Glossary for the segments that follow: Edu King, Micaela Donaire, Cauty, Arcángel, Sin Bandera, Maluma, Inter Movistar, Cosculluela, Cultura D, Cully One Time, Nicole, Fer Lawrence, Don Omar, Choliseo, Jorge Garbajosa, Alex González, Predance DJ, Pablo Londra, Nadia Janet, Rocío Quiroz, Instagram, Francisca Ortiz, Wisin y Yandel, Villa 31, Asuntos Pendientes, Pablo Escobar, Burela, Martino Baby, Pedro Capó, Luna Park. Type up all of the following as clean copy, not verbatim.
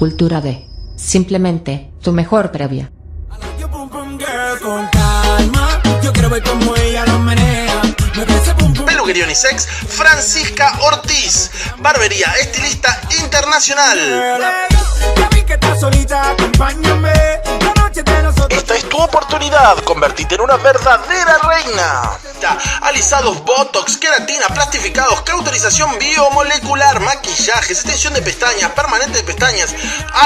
Cultura D. Simplemente, tu mejor previa. Peluquería Unisex, Francisca Ortiz, barbería estilista internacional. Esta es tu oportunidad, convertirte en una verdadera reina. Alisados, botox, queratina, plastificados, cauterización biomolecular, maquillajes, extensión de pestañas, permanente de pestañas,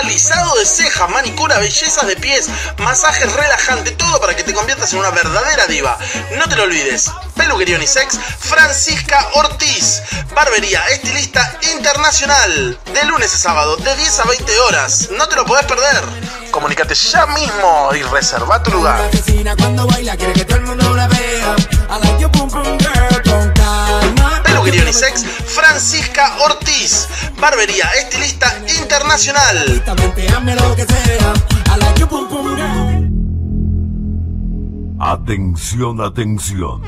alisado de ceja, manicura, bellezas de pies, masajes relajantes, todo para que te conviertas en una verdadera diva. No te lo olvides, peluquería unisex, Francisca Ortiz, barbería estilista internacional, de lunes a sábado, de 10 a 20 horas. No te lo podés perder. Comunícate ya mismo y reserva tu lugar. Peluquería Unisex, Francisca Ortiz, barbería estilista internacional. Atención, atención.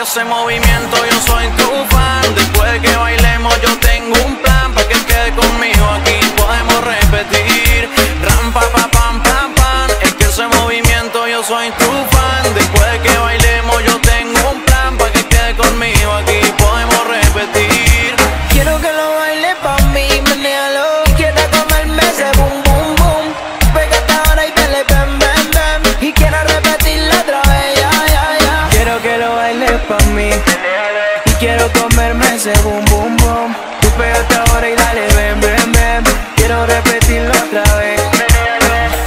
Ese movimiento, yo soy tu fan. Después de que bailemos, yo tengo un plan. Pa' que quede conmigo aquí, podemos repetir. Ram, pa, pa, pam, pam, pam. Es que ese movimiento, yo soy tu fan. Después de que bailemos, yo tengo un plan. Pa' que quede conmigo aquí, podemos repetir. Quiero que lo baile pa' mí, menéalo. Y quiero comerme ese boom, boom, boom. Pégate ahora y dale, bam, bam, bam. Y quiero repetirlo otra vez, ya, ya, ya. Quiero que lo baile pa' mí, y quiero comerme ese boom, boom, boom. Tú pégate ahora y dale, ven, ven, ven. Quiero repetirlo otra vez.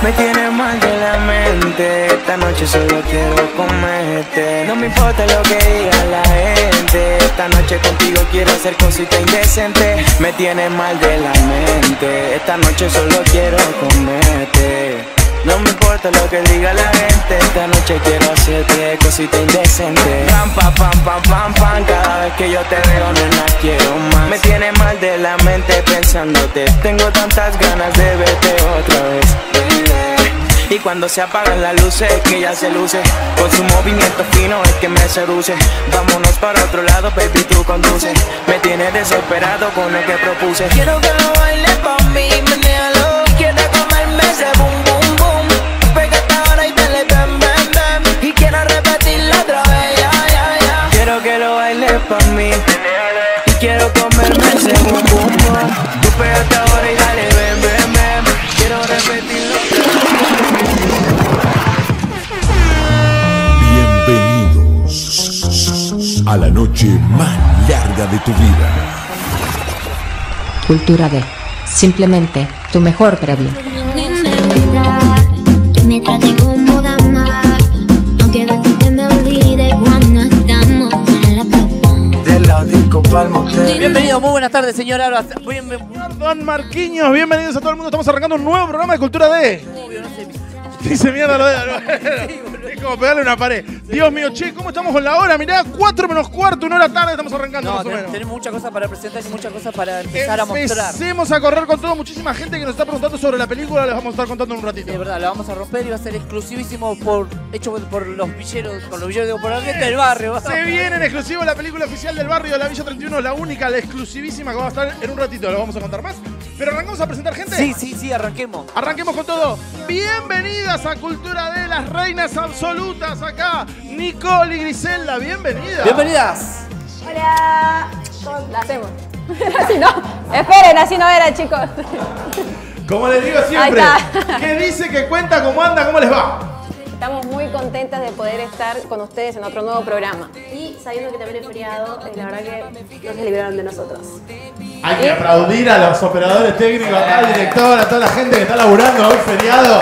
Me tienes mal de la mente. Esta noche solo quiero comerte. No me importa lo que diga la gente. Esta noche contigo quiero hacer cositas indecentes. Me tienes mal de la mente. Esta noche solo quiero comerte. No me importa lo que diga la gente. Esta noche quiero hacerte cosita indecente. Pam, pam, pam, pam, pam, pam. Cada vez que yo te veo, nena, quiero más. Me tiene mal de la mente pensándote. Tengo tantas ganas de verte otra vez. Y cuando se apagan las luces es que ella se luce. Con su movimiento fino es que me seduce. Vámonos para otro lado, baby, tú conduces. Me tienes desesperado con lo que propuse. Quiero que lo bailes pa' mí, menéalo. Quiere comerme ese boom, boom, boom. Pégate ahora y dale bam, bam, bam. Y quiero repetirlo otra vez, ya, ya, ya. Quiero que lo bailes pa' mí. Y quiero comerme ese boom, boom, boom. Tú pégate ahora y dale bam, bam, bam. Quiero repetirlo otra vez. Bienvenidos a la noche más larga de tu vida. Cultura D. Simplemente, tu mejor previo. Bienvenidos, muy buenas tardes, señora. Don Marquiños, bienvenidos a todo el mundo. Estamos arrancando un nuevo programa de Cultura D. Obvio, no sé. Dice mierda lo de. Es como pegarle una pared. Dios mío, che, ¿cómo estamos con la hora? Mirá, 4 menos cuarto, 1 de la tarde, estamos arrancando. No, más o menos. Tenemos muchas cosas para presentar y muchas cosas para empezar a mostrar. Empecemos a correr con todo. Muchísima gente que nos está preguntando sobre la película, les vamos a estar contando en un ratito. De verdad, la vamos a romper y va a ser exclusivísimo hecho por los villeros, por la gente del barrio. Se viene en exclusivo la película oficial del barrio de la Villa 31, la única, la exclusivísima que va a estar en un ratito. Lo vamos a contar más. Pero arrancamos a presentar gente. Sí, sí, sí, arranquemos. Arranquemos con todo. Bienvenidas a Cultura D, las reinas absolutas acá. Nicole y Griselda, bienvenidas. Bienvenidas. Hola. ¿Cómo la hacemos? Así no. Esperen, así no era, chicos. Como les digo siempre, ¿qué dice, que cuenta, cómo anda, cómo les va? Estamos muy contentas de poder estar con ustedes en otro nuevo programa. Y sabiendo que también es feriado, la verdad que no se libraron de nosotros. Hay que aplaudir a los operadores técnicos, al director, a toda la gente que está laburando hoy feriado.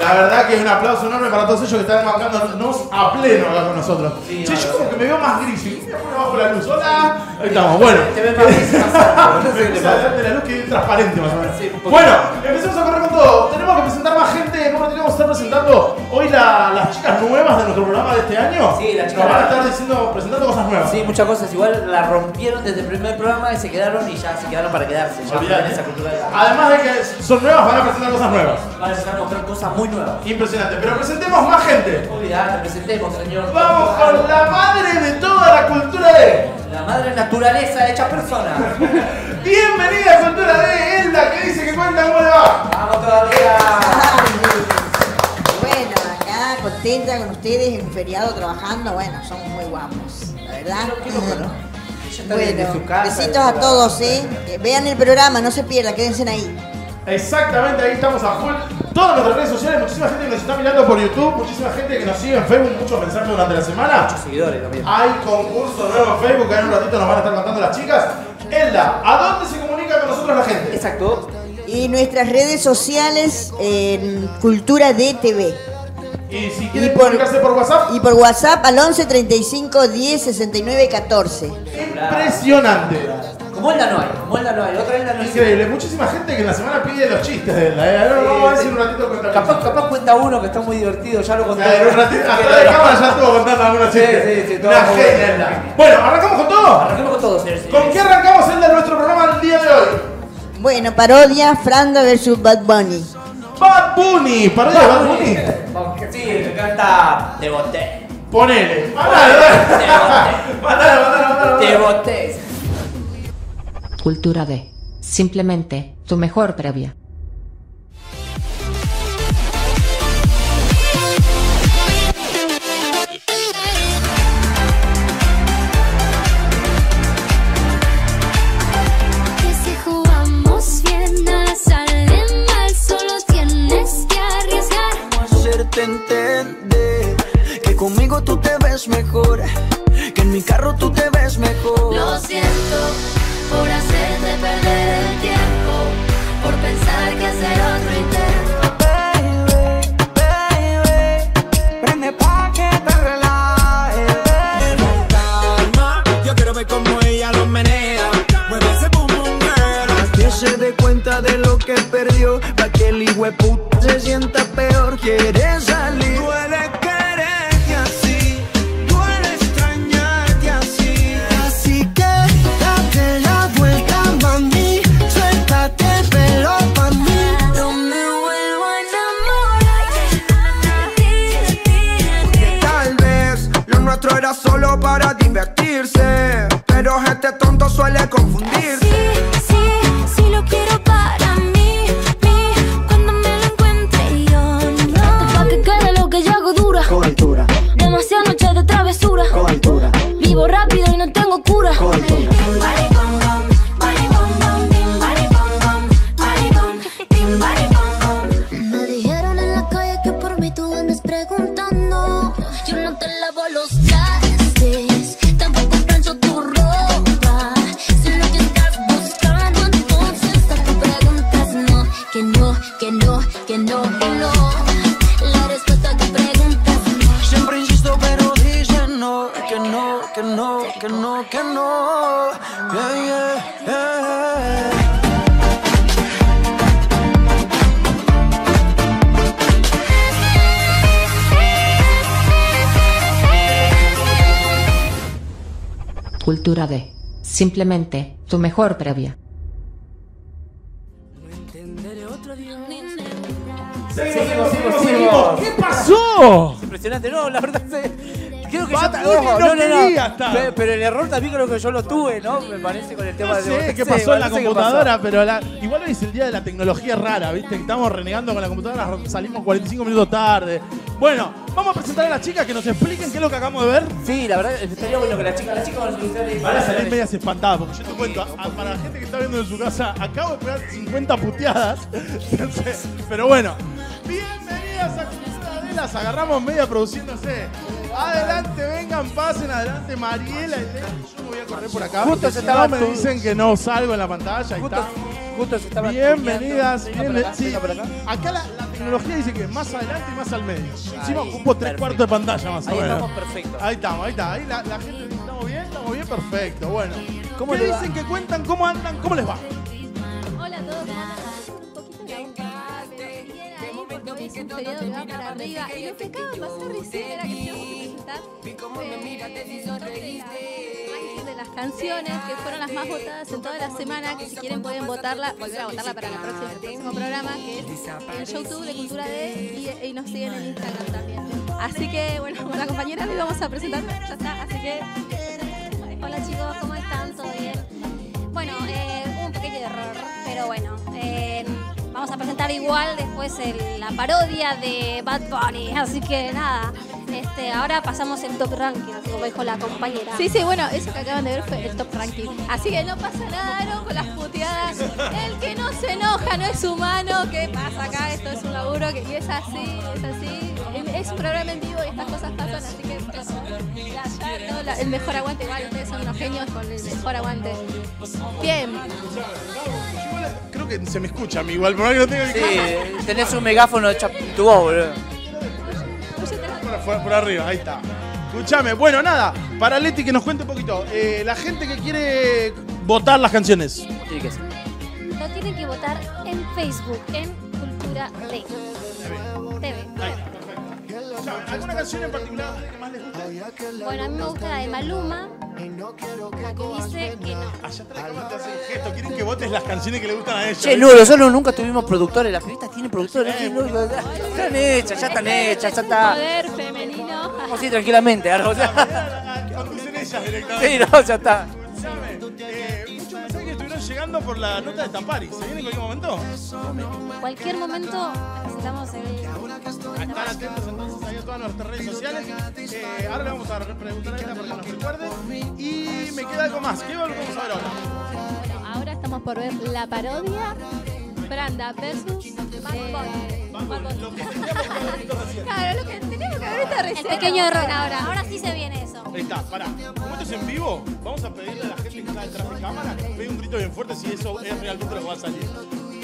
La verdad que es un aplauso enorme para todos ellos que están marcándonos a pleno acá con nosotros. Sí, che, yo como que me veo más gris. ¿Y me pongo abajo la luz? Hola. Ahí estamos, bueno. Te ves más gris. Adelante la luz que es transparente más o menos. Sí, bueno, empecemos a correr con todo. Tenemos que presentar más gente. ¿Cómo tenemos que estar presentando hoy las chicas nuevas de nuestro programa de este año? Sí, las chicas. Nos van a estar presentando cosas nuevas. Sí, muchas cosas. Igual la rompieron desde el primer programa y se quedaron, y ya se quedaron para quedarse. Ya esa cultura. Además de que son nuevas, van a presentar cosas nuevas. Van a empezar a mostrar cosas muy nuevas. Impresionante. Pero presentemos más gente. Olvidate, presentemos, señor. Vamos con la madre de toda la Cultura D. La madre naturaleza hecha persona. Bienvenida a Cultura D, es la que dice que cuenta, ¿cómo le va? Vamos todavía. Bueno, acá contenta con ustedes, en feriado trabajando, bueno, somos muy guapos, la verdad. Bueno, besitos a todos, vean el programa, no se pierdan, quédense ahí. Exactamente, ahí estamos a full. Todas nuestras redes sociales, muchísima gente que nos está mirando por YouTube, muchísima gente que nos sigue en Facebook, muchos mensajes durante la semana. Muchos seguidores también. Hay concurso nuevo en Facebook, que en un ratito nos van a estar contando las chicas. Elda, ¿a dónde se comunica con nosotros la gente? Exacto. Y nuestras redes sociales en Cultura D TV. Y si quieren comunicarse por WhatsApp. Y por WhatsApp al 11 35 10 69 14. Impresionante. Como Elda no hay, otra Elda no hay. Increíble, muchísima gente que en la semana pide los chistes de Elda, vamos a decir un ratito cuenta. Capaz cuenta uno que está muy divertido, ya lo conté. Un ratito, hasta de cámara ya estuvo contando algunos chistes. Sí, todo. Una genia, Elda. Bueno, ¿arrancamos con todo? Arrancamos con todo, señores. ¿Con qué arrancamos, Elda, nuestro programa el día de hoy? Bueno, parodia Franga vs Bad Bunny. Bad Bunny, parodia Bad Bunny. Sí, me encanta. Te boté. Ponele. Matalo. Te boté. Cultura D. Simplemente, tu mejor previa. era solo para divertirse, pero este tonto suele confundirse. Sí, sí, sí lo quiero para mí, cuando me lo encuentre yo no. Pa' que quede lo que yo hago dura, con altura. Demasiadas noches de travesura, con altura. Vivo rápido y no tengo cura, con altura. Cultura D. Simplemente tu mejor previa. Seguimos. ¿Qué pasó? Impresionante, no, la verdad creo que no, pero el error también creo que yo lo tuve, ¿no? Me parece con el tema no sé, de... ¿Qué pasó en la computadora? Pero igual hoy es el día de la tecnología rara, ¿viste? Estamos renegando con la computadora, salimos 45 minutos tarde. Bueno, vamos a presentar a las chicas que nos expliquen qué es lo que acabamos de ver. Sí, la verdad, estaría bueno que las chicas van a salir. Van a salir medias espantadas, porque yo te cuento, para la gente que está viendo en su casa, acabo de pegar 50 puteadas. Entonces, pero bueno, bienvenidas a Cultura D, las agarramos media produciéndose. Adelante, vengan, pasen, adelante, Mariela. Yo me voy a correr por acá. Justo se estaba. Me dicen que no salgo en la pantalla. Justo se estaba. Bienvenidas. Acá la tecnología dice que más adelante y más al medio. Encima ocupo 3/4 de pantalla más o menos. Ahí estamos perfectos. Ahí está. Ahí la gente dice: estamos bien, perfecto. Bueno, ¿cómo le dicen que cuentan? ¿Cómo andan? ¿Cómo les va? Hola a todos. Es un periodo que va para arriba y lo que acaba de pasar recién era que teníamos que presentar de las canciones que fueron las más votadas en toda la semana, que si quieren pueden volver a votarla para el próximo programa, que es el YouTube de Cultura D, y nos siguen en Instagram también. Así que bueno, con la compañera les vamos a presentar, ya está, así que... Hola chicos, ¿cómo están? ¿Todo bien? Bueno, hubo un pequeño error, pero bueno... vamos a presentar igual después la parodia de Bad Bunny, así que nada, ahora pasamos el top ranking, como dijo la compañera. Sí, bueno, eso que acaban de ver fue el top ranking, así que no pasa nada, no, con las puteadas, el que no se enoja no es humano, ¿qué pasa acá? Esto es un laburo y es así, es un programa en vivo y estas cosas pasan, así que el mejor aguante, igual ustedes son unos genios con el mejor aguante. Bien. Creo que se me escucha a mí igual, por que no tengo que... Sí, tenés un megáfono de tu voz, boludo. Por arriba, ahí está. Escuchame, bueno, nada, para Leti que nos cuente un poquito. La gente que quiere votar las canciones. Sí, que sí. Lo tienen que votar en Facebook, en Cultura D TV. ¿Alguna canción en particular que más les gusta? Bueno, a mí me gusta la de Maluma. La que dice que no. Allá atrás de cámara te hacen gesto, quieren que votes las canciones que le gustan a ellos. Che, no, nosotros nunca tuvimos productores, las revistas tienen productores. Ya están hechas, ya está. Poder femenino. Sí, tranquilamente. Cuando dicen ellas directamente. Sí, no, ya está. Muchos mensajes que estuvieron llegando por la nota de Tampari. ¿Se viene en cualquier momento? En cualquier momento presentamos el... Están atentos entonces ahí a todas nuestras redes sociales. Ahora le vamos a preguntar a esta para que nos recuerde. Y me queda algo más. ¿Qué vamos a ver ahora? Bueno, ahora estamos por ver la parodia Branda versus lo que teníamos que haber visto recién. Claro, lo que teníamos que haber visto recién. El pequeño error ahora. Ahora sí se viene eso. Ahí está, pará. Como esto es en vivo, vamos a pedirle a la gente que está detrás de cámara que pegue un grito bien fuerte si eso es realmente lo que va a salir.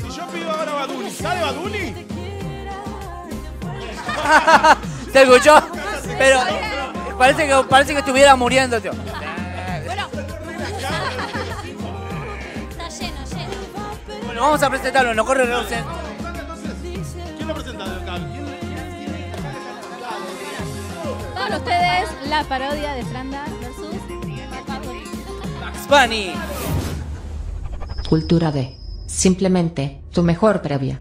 Si yo pido ahora Baduli, ¿sale Baduli? ¿Te escuchó? Pero parece que estuviera muriendo, tío. Bueno. Está lleno. Bueno, vamos a presentarlo, no corre el reloj. ¿Quién lo ha presentado acá? Con ustedes, la parodia de Franda vs. Bunny. Cultura D. Simplemente tu mejor previa.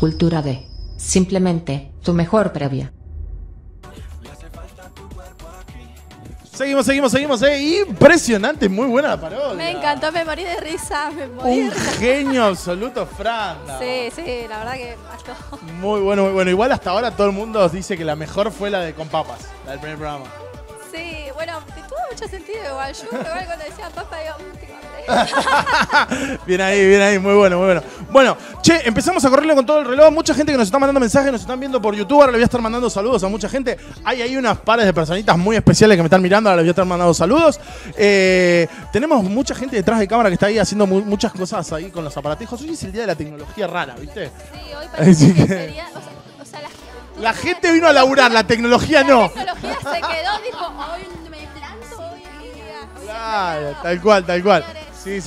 Cultura D. Simplemente tu mejor previa. Seguimos. Impresionante, muy buena la parodia. Me encantó, me morí de risa. Un genio absoluto, Fran. Sí, la verdad que mató. Muy bueno. Igual hasta ahora todo el mundo dice que la mejor fue la de Con Papas, la del primer programa. Sí, bueno, tuvo mucho sentido igual. Yo igual cuando decía papa, digo, Bien ahí, muy bueno. Bueno, che, empezamos a correrle con todo el reloj. Mucha gente que nos está mandando mensajes, nos están viendo por YouTube. Ahora le voy a estar mandando saludos a mucha gente. Hay ahí unas pares de personitas muy especiales que me están mirando. Ahora les voy a estar mandando saludos. Tenemos mucha gente detrás de cámara que está ahí haciendo muchas cosas ahí con los aparatejos. Hoy es el día de la tecnología rara, ¿viste? Sí, hoy parece que sería... O sea, la gente vino a laburar, la tecnología no. La tecnología se quedó, dijo, hoy me planto, hoy aquí. Claro, tal cual. Sí.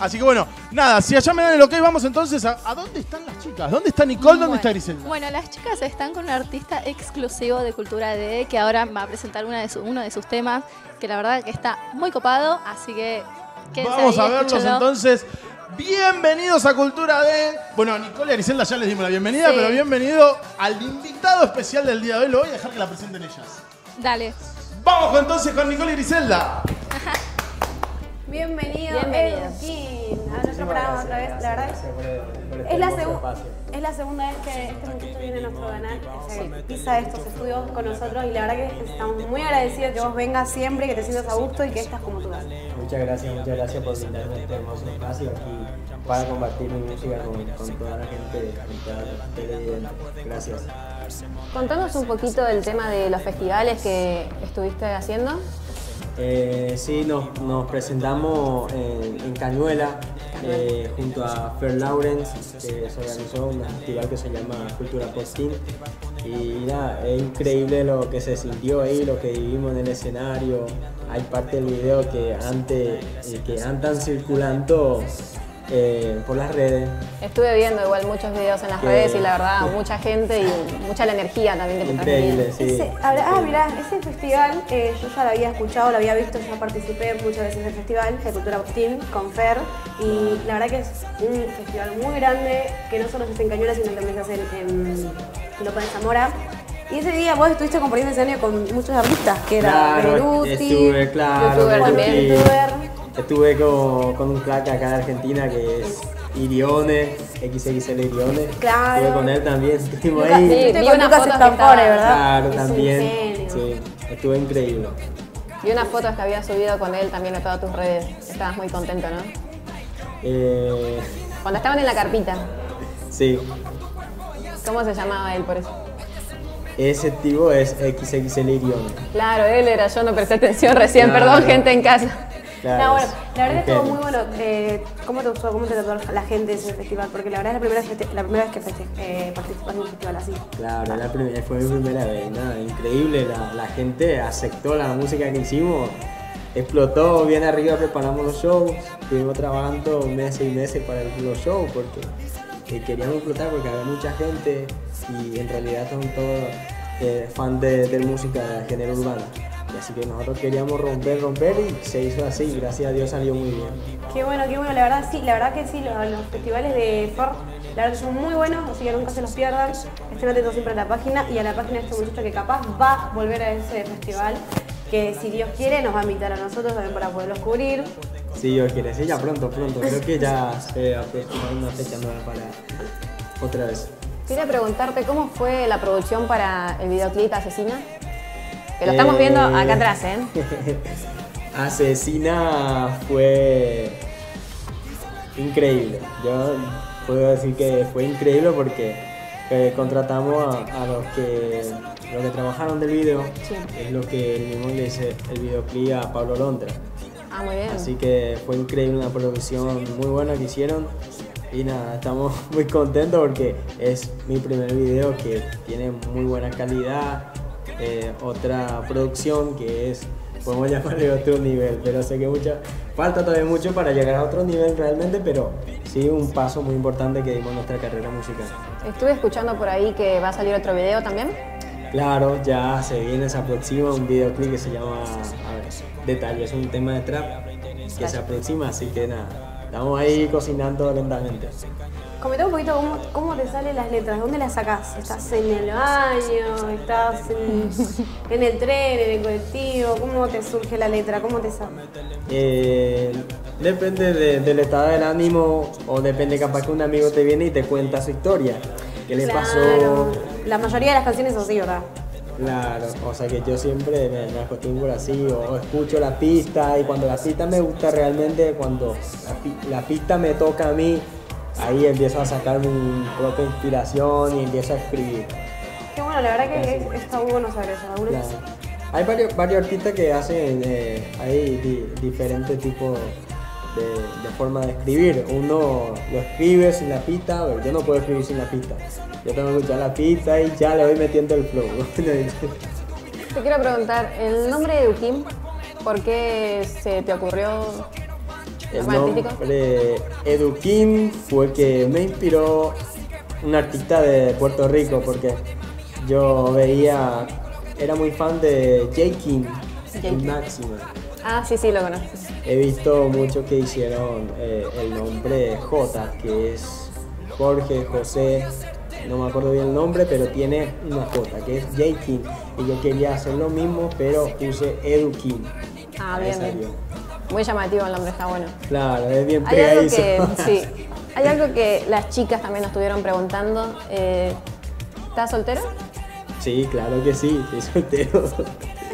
Así que bueno, nada, si allá me dan el ok, vamos entonces a ¿dónde están las chicas? ¿Dónde está Nicole? ¿Dónde está Griselda? Bueno, las chicas están con un artista exclusivo de Cultura D que ahora va a presentar uno de sus temas que la verdad que está muy copado, así que quédense ahí, a verlos, escúchalo. Entonces, bienvenidos a Cultura D. Bueno, Nicole y Griselda ya les dimos la bienvenida, sí. Pero bienvenido al invitado especial del día de hoy. Lo voy a dejar que la presenten ellas. Dale. Vamos entonces con Nicole y Griselda. Bienvenido Edu King a nuestro programa otra vez. La verdad es la segunda vez que este muchacho viene a nuestro canal, que pisa estos estudios con nosotros y la verdad que estamos muy agradecidos que vos vengas siempre, que te sientas a gusto y que estás como tú vas. Muchas gracias por brindarme este hermoso espacio aquí para compartir mi música con toda la gente de Gracias. Contanos un poquito del tema de los festivales que estuviste haciendo. Sí, nos presentamos en Cañuela junto a Fer Lawrence, que se organizó un festival que se llama Cultura Posting. Y nada, es increíble lo que se sintió ahí, lo que vivimos en el escenario. Hay parte del video que andan circulando por las redes. Estuve viendo igual muchos videos en las redes y la verdad mucha gente y mucha la energía también que te sí. Mirá, ese festival yo ya lo había escuchado, lo había visto, ya participé muchas veces en el festival de Cultura Postín con Fer y la verdad que es un festival muy grande que no solo se hace en Cañuelas sino que también se hace en Lopa de Zamora. Y ese día vos estuviste compartiendo escenario con muchos artistas que era youtuber. Estuve con un crack acá de Argentina que es Irione, XXL Irione. Claro. Estuve con él también, estuvimos ahí. Sí, vi unas fotos que estaba, ¿verdad? Claro, también. Sí, estuve increíble. Vi unas fotos que habías subido con él también a todas tus redes. Estabas muy contento, ¿no? Cuando estaban en la carpita. Sí. ¿Cómo se llamaba él por eso? Ese tipo es XXL Irione. Claro, él era, yo no presté atención recién, perdón, gente en casa. Claro. No, bueno, la verdad estuvo muy bueno. ¿Cómo te gustó? ¿Cómo te trató la gente en el festival? Porque la verdad es la primera vez que participas en un festival así. Claro, fue mi primera vez, ¿no? Increíble, la gente aceptó la música que hicimos. Explotó bien arriba, preparamos los shows, estuvimos trabajando meses y meses para los shows porque queríamos explotar porque había mucha gente y en realidad son todos fans de música de género urbano. Y así que nosotros queríamos romper y se hizo así, gracias a Dios salió muy bien. Qué bueno, la verdad sí, la verdad que sí, los festivales de Ford, la verdad son muy buenos, así que nunca se los pierdan, estén atentos siempre a la página y a la página de este muchacho que capaz va a volver a ese festival. Que si Dios quiere nos va a invitar a nosotros también para poderlos cubrir. Si Dios quiere, sí, ya pronto. Creo que ya se va a una fecha nueva para otra vez. Quería preguntarte, ¿cómo fue la producción para el videoclip Asesina? Que lo estamos viendo acá atrás, ¿eh? Asesina fue increíble. Yo puedo decir que fue increíble porque contratamos a los que trabajaron del video, sí. Es lo que el mismo le hice el videoclip a Pablo Londra. Ah, muy bien. Así que fue increíble, una producción muy buena que hicieron y nada, estamos muy contentos porque es mi primer video que tiene muy buena calidad, otra producción que es, podemos llamarle otro nivel, pero sé que falta todavía mucho para llegar a otro nivel realmente, pero sí un paso muy importante que dimos en nuestra carrera musical. Estuve escuchando por ahí que va a salir otro video también. Claro, ya se viene, se aproxima un videoclip que se llama, Detalle, es un tema de trap que se aproxima, así que nada, estamos ahí cocinando lentamente. Comentá un poquito cómo te salen las letras, ¿dónde las sacás? ¿Estás en el baño? ¿Estás en el tren, en el colectivo? ¿Cómo te surge la letra? ¿Cómo te sale? Depende del estado del ánimo o depende, capaz que un amigo te viene y te cuenta su historia. ¿Qué le pasó? La mayoría de las canciones son así, ¿verdad? Claro, o sea que yo siempre me acostumbro así, o escucho la pista y cuando la pista me gusta realmente, cuando la pista me toca a mí, ahí empiezo a sacar mi propia inspiración y empiezo a escribir. Qué bueno, la verdad que está muy bueno saber eso. Claro. Hay varios artistas que hacen hay diferentes tipos de forma de escribir. Uno lo escribe sin la pista, pero yo no puedo escribir sin la pista. Yo tengo que escuchar la pista y ya le voy metiendo el flow. Te quiero preguntar, ¿el nombre de Edu King, por qué se te ocurrió? El nombre Edu King fue que me inspiró un artista de Puerto Rico porque yo era muy fan de J King, el Máximo. Ah, sí, lo conozco. He visto mucho que hicieron el nombre J, que es Jorge, José, no me acuerdo bien el nombre, pero tiene una J, que es J King. Y yo quería hacer lo mismo, pero puse Edu King. Ah, bien. Muy llamativo el nombre, está bueno. Claro, es bien pegadizo. Hay algo que las chicas también nos estuvieron preguntando. ¿Estás soltero? Sí, claro que sí, estoy soltero.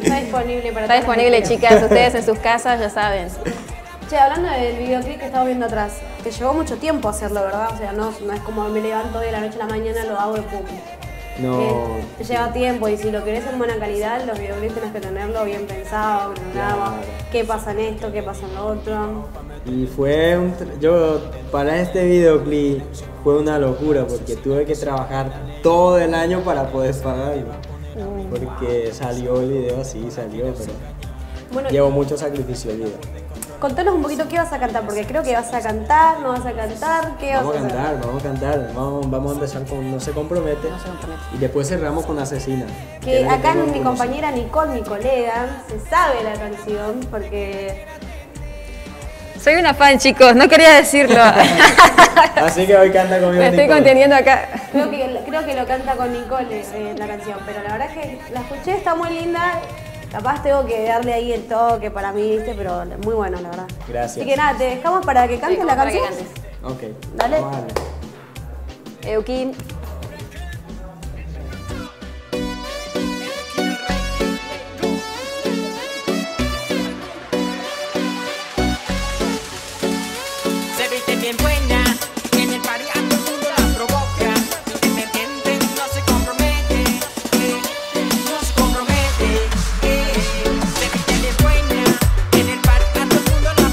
Está disponible para todos. Está disponible, chicas, ustedes en sus casas ya saben. Che, hablando del videoclip que estaba viendo atrás, te llevó mucho tiempo hacerlo, ¿verdad? O sea, no es como me levanto de la noche a la mañana, lo hago de público. No. Lleva tiempo y si lo querés en buena calidad, los videoclips tenés que tenerlo bien pensado, claro. Qué pasa en esto, qué pasa en lo otro. Y para este videoclip fue una locura porque tuve que trabajar todo el año para poder pagarlo. Porque salió el video así, pero bueno, llevo mucho sacrificio el video. Contanos un poquito qué vas a cantar, porque creo que vas a cantar, no vas a cantar, ¿qué vas a hacer? Vamos a empezar con No se compromete y después cerramos con Asesina. Que acá mi compañera Nicole, mi colega, se sabe la canción porque... Soy una fan, chicos, no quería decirlo. Así que hoy canta conmigo. Me estoy conteniendo acá. Creo que lo canta con Nicole la canción, pero la verdad es que la escuché, está muy linda. Capaz tengo que darle ahí el toque para mí, ¿viste? Pero muy bueno, la verdad. Gracias. Así que nada, te dejamos para que cantes la canción. Ok. Dale. Vale. Edu King. Se viste bien buena, en el party a todo mundo la provoca. Independiente no se compromete, no se compromete. Se viste bien buena, en el party a todo mundo la provoca.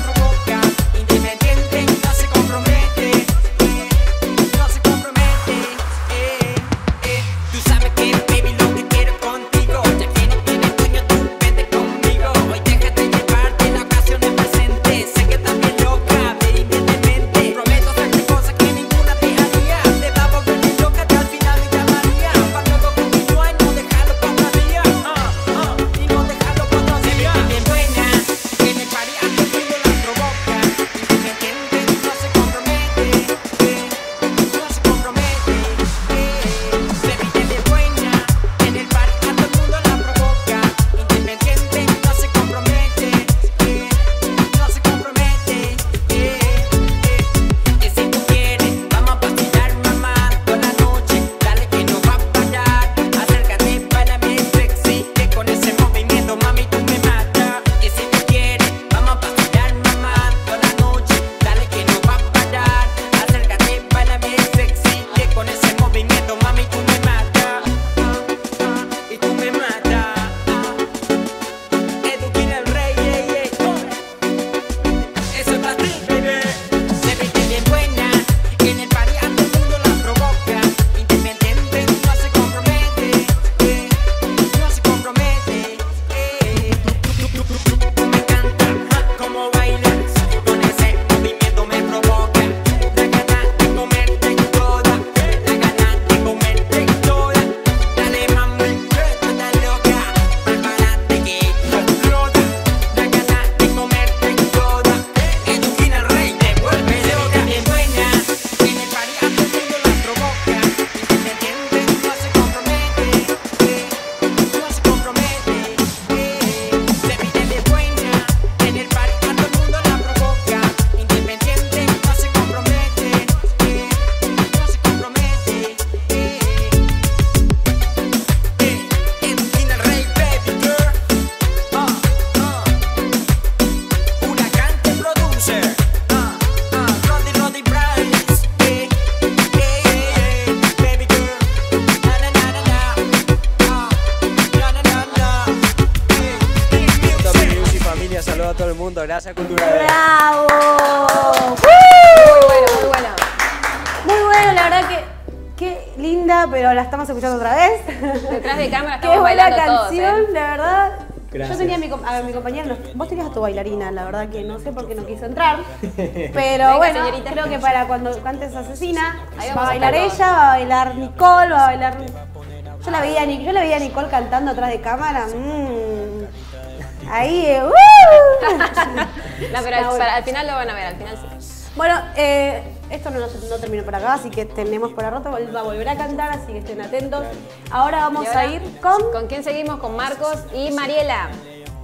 todo el mundo. Gracias, Cultura D. ¡Bravo! Muy bueno, muy bueno. Muy bueno, la verdad que qué linda, pero la estamos escuchando otra vez. Detrás de cámara estamos bailando todos. Qué buena canción, la verdad. Gracias. Yo tenía a mi compañera, vos tenías a tu bailarina, la verdad que no sé por qué no quiso entrar, pero bueno, creo que para cuando cantes Asesina, va a bailar ella, va a bailar Nicole, va a bailar... Yo la veía a Nicole cantando atrás de cámara, ahí, No, pero al final lo van a ver, al final sí. Bueno, esto no terminó por acá, así que tenemos por la rota, va a volver a cantar, así que estén atentos. Ahora vamos a ir con... ¿Con quién seguimos? Con Marcos y Mariela.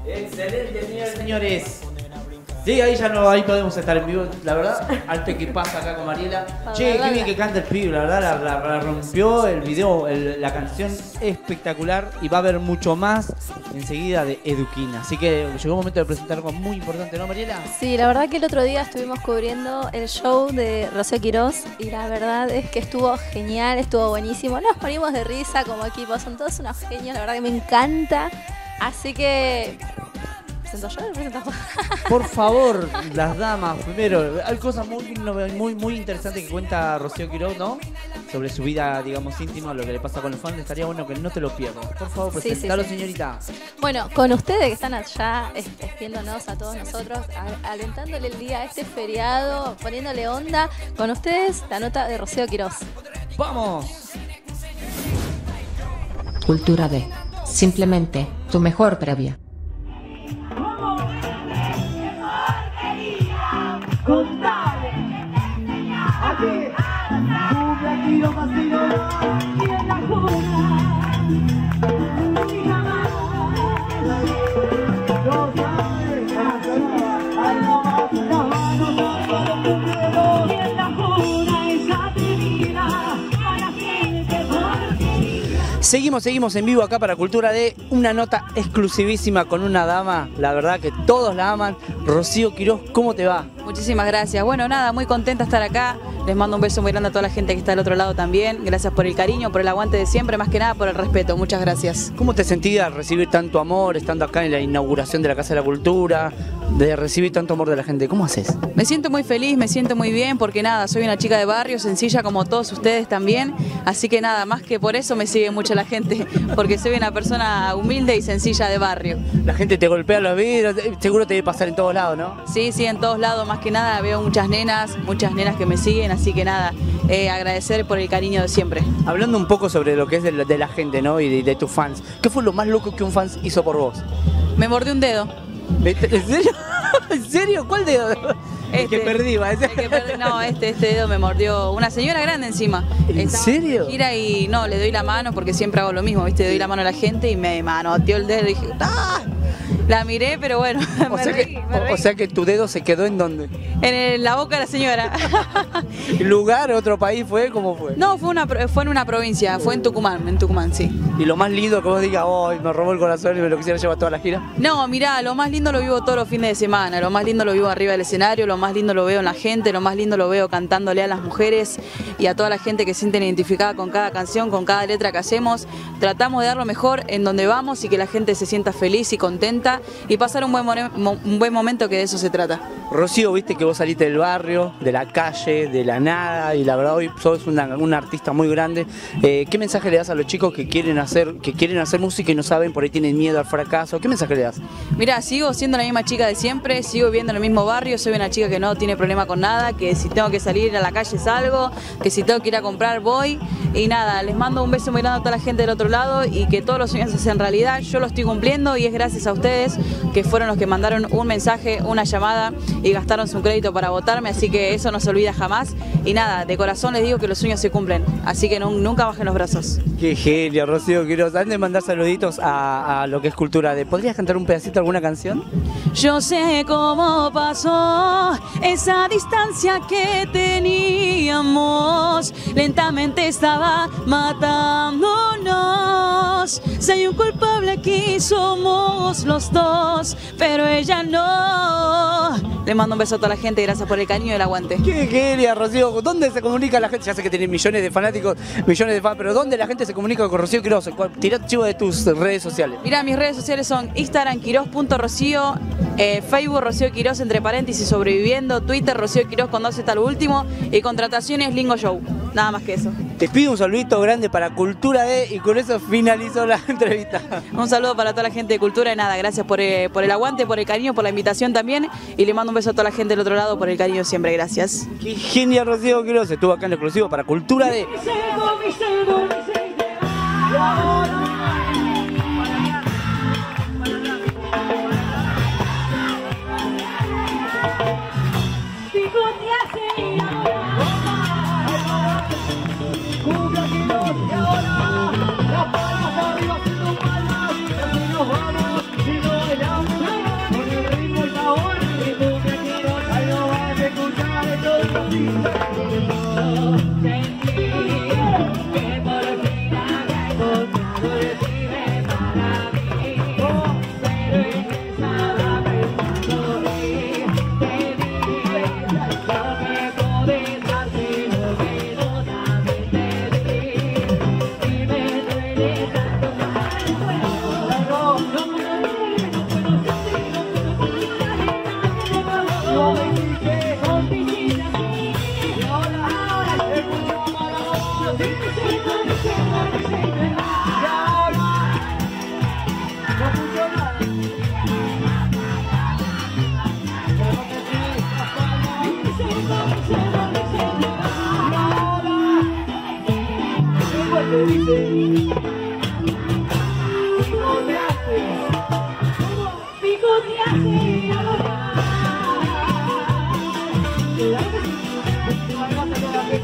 Excelente, señores. Sí, ahí podemos estar en vivo, la verdad, alto equipazo acá con Mariela. Che, qué bien que canta el pibe, la verdad, la rompió el video, la canción espectacular y va a haber mucho más enseguida de Edu King. Así que llegó el momento de presentar algo muy importante, ¿no, Mariela? Sí, la verdad que el otro día estuvimos cubriendo el show de Rocío Quiroz y la verdad es que estuvo genial, estuvo buenísimo. Nos ponimos de risa como equipo, son todos unos genios, la verdad que me encanta. Así que... Por favor, las damas, primero, hay cosas muy interesantes que cuenta Rocío Quiroz, ¿no? Sobre su vida, digamos, íntima, lo que le pasa con los fans, estaría bueno que no te lo pierdas. Por favor, presentalo, señorita. Bueno, con ustedes que están allá, viéndonos a todos nosotros, alentándole el día a este feriado, poniéndole onda, con ustedes la nota de Rocío Quiroz. ¡Vamos! Cultura D. Simplemente, tu mejor previa. Contale, aquí, cumbia, tiro, vacío, y en la cuna, y jamás, no sabes, algo más, las manos para los cumpleaños, y en la cuna es atrevida, para gente partida. Seguimos en vivo acá para Cultura D, una nota exclusivísima con una dama, la verdad que todos la aman, Rocío Quiroz, ¿cómo te va? Muchísimas gracias. Bueno, nada, muy contenta de estar acá. Les mando un beso muy grande a toda la gente que está del otro lado también. Gracias por el cariño, por el aguante de siempre, más que nada por el respeto. Muchas gracias. ¿Cómo te sentías al recibir tanto amor, estando acá en la inauguración de la Casa de la Cultura, de recibir tanto amor de la gente? ¿Cómo haces? Me siento muy feliz, me siento muy bien, porque nada, soy una chica de barrio, sencilla como todos ustedes también. Así que nada, más que por eso me sigue mucho la gente, porque soy una persona humilde y sencilla de barrio. La gente te golpea los vidrios, seguro te debe pasar en todos lados, ¿no? Sí, en todos lados. Más que nada veo muchas nenas que me siguen, así que nada, agradecer por el cariño de siempre. Hablando un poco sobre lo que es de la gente, ¿no? Y de tus fans, ¿qué fue lo más loco que un fan hizo por vos? Me mordió un dedo. ¿En serio? ¿En serio? ¿Cuál dedo? Este dedo me mordió una señora grande encima. ¿En serio? Gira y no, le doy la mano porque siempre hago lo mismo, ¿viste? Doy la mano a la gente y me manoteó el dedo y dije, ¡ah! La miré, pero bueno, me reí. O sea que tu dedo se quedó en dónde? En la boca de la señora. ¿Lugar, otro país fue? ¿Cómo fue? No, fue en una provincia, fue en Tucumán, sí. ¿Y lo más lindo que vos digas, oh, me robó el corazón y me lo quisiera llevar toda la gira? No, mirá, lo más lindo lo vivo todos los fines de semana, lo más lindo lo vivo arriba del escenario, lo más lindo lo veo en la gente, lo más lindo lo veo cantándole a las mujeres y a toda la gente que se sienten identificada con cada canción, con cada letra que hacemos. Tratamos de dar lo mejor en donde vamos y que la gente se sienta feliz y contenta y pasar un buen momento, que de eso se trata. Rocío, viste que vos saliste del barrio, de la calle, de la nada, y la verdad hoy sos una artista muy grande. ¿Qué mensaje le das a los chicos que quieren hacer música y no saben, por ahí tienen miedo al fracaso? ¿Qué mensaje le das? Mirá, sigo siendo la misma chica de siempre, sigo viviendo en el mismo barrio, soy una chica que no tiene problema con nada, que si tengo que salir a la calle salgo, que si tengo que ir a comprar voy, y nada, les mando un beso muy grande a toda la gente del otro lado y que todos los sueños se hacen realidad. Yo lo estoy cumpliendo y es gracias a ustedes que fueron los que mandaron un mensaje, una llamada y gastaron su crédito para votarme, así que eso no se olvida jamás. Y nada, de corazón les digo que los sueños se cumplen, así que nunca bajen los brazos. Qué genio, Rocío Quiroz. Antes de mandar saluditos a lo que es Cultura D, ¿podrías cantar un pedacito, alguna canción? Yo sé cómo pasó esa distancia que teníamos, lentamente estaba matándonos. Si hay un culpable aquí somos los dos, pero ella no. Le mando un beso a toda la gente, gracias por el cariño y el aguante. Qué querida, Rocío. ¿Dónde se comunica la gente? Ya sé que tienen millones de fanáticos, millones de fans, pero ¿dónde la gente se comunica con Rocío Quiroz? Tirá chivo de tus redes sociales. Mirá, mis redes sociales son Instagram, quiroz.rocío, Facebook Rocío Quiroz entre paréntesis sobreviviendo, Twitter Rocío Quiroz cuando hace tal último y contrataciones Lingo Show, nada más que eso. Te pido un saludito grande para Cultura D y con eso finalizo la entrevista. Un saludo para toda la gente de Cultura y nada, gracias por el aguante, por el cariño, por la invitación también y le mando un beso a toda la gente del otro lado por el cariño siempre, gracias. Qué genial Rocío Quiroz, estuvo acá en exclusivo para Cultura D.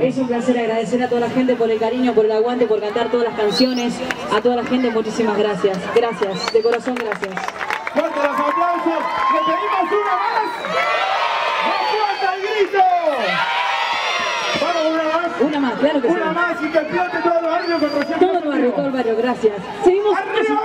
Es un placer agradecer a toda la gente por el cariño, por el aguante, por cantar todas las canciones. A toda la gente, muchísimas gracias. Gracias, de corazón, gracias. ¡Fuerte los aplausos! ¡Le pedimos una más! ¡Más fuerte el grito! ¡Vamos, una más! Una más, claro que sí. Una más y campeón de todo el barrio con Rocío. Todo el barrio, gracias. Seguimos. ¡Arriba!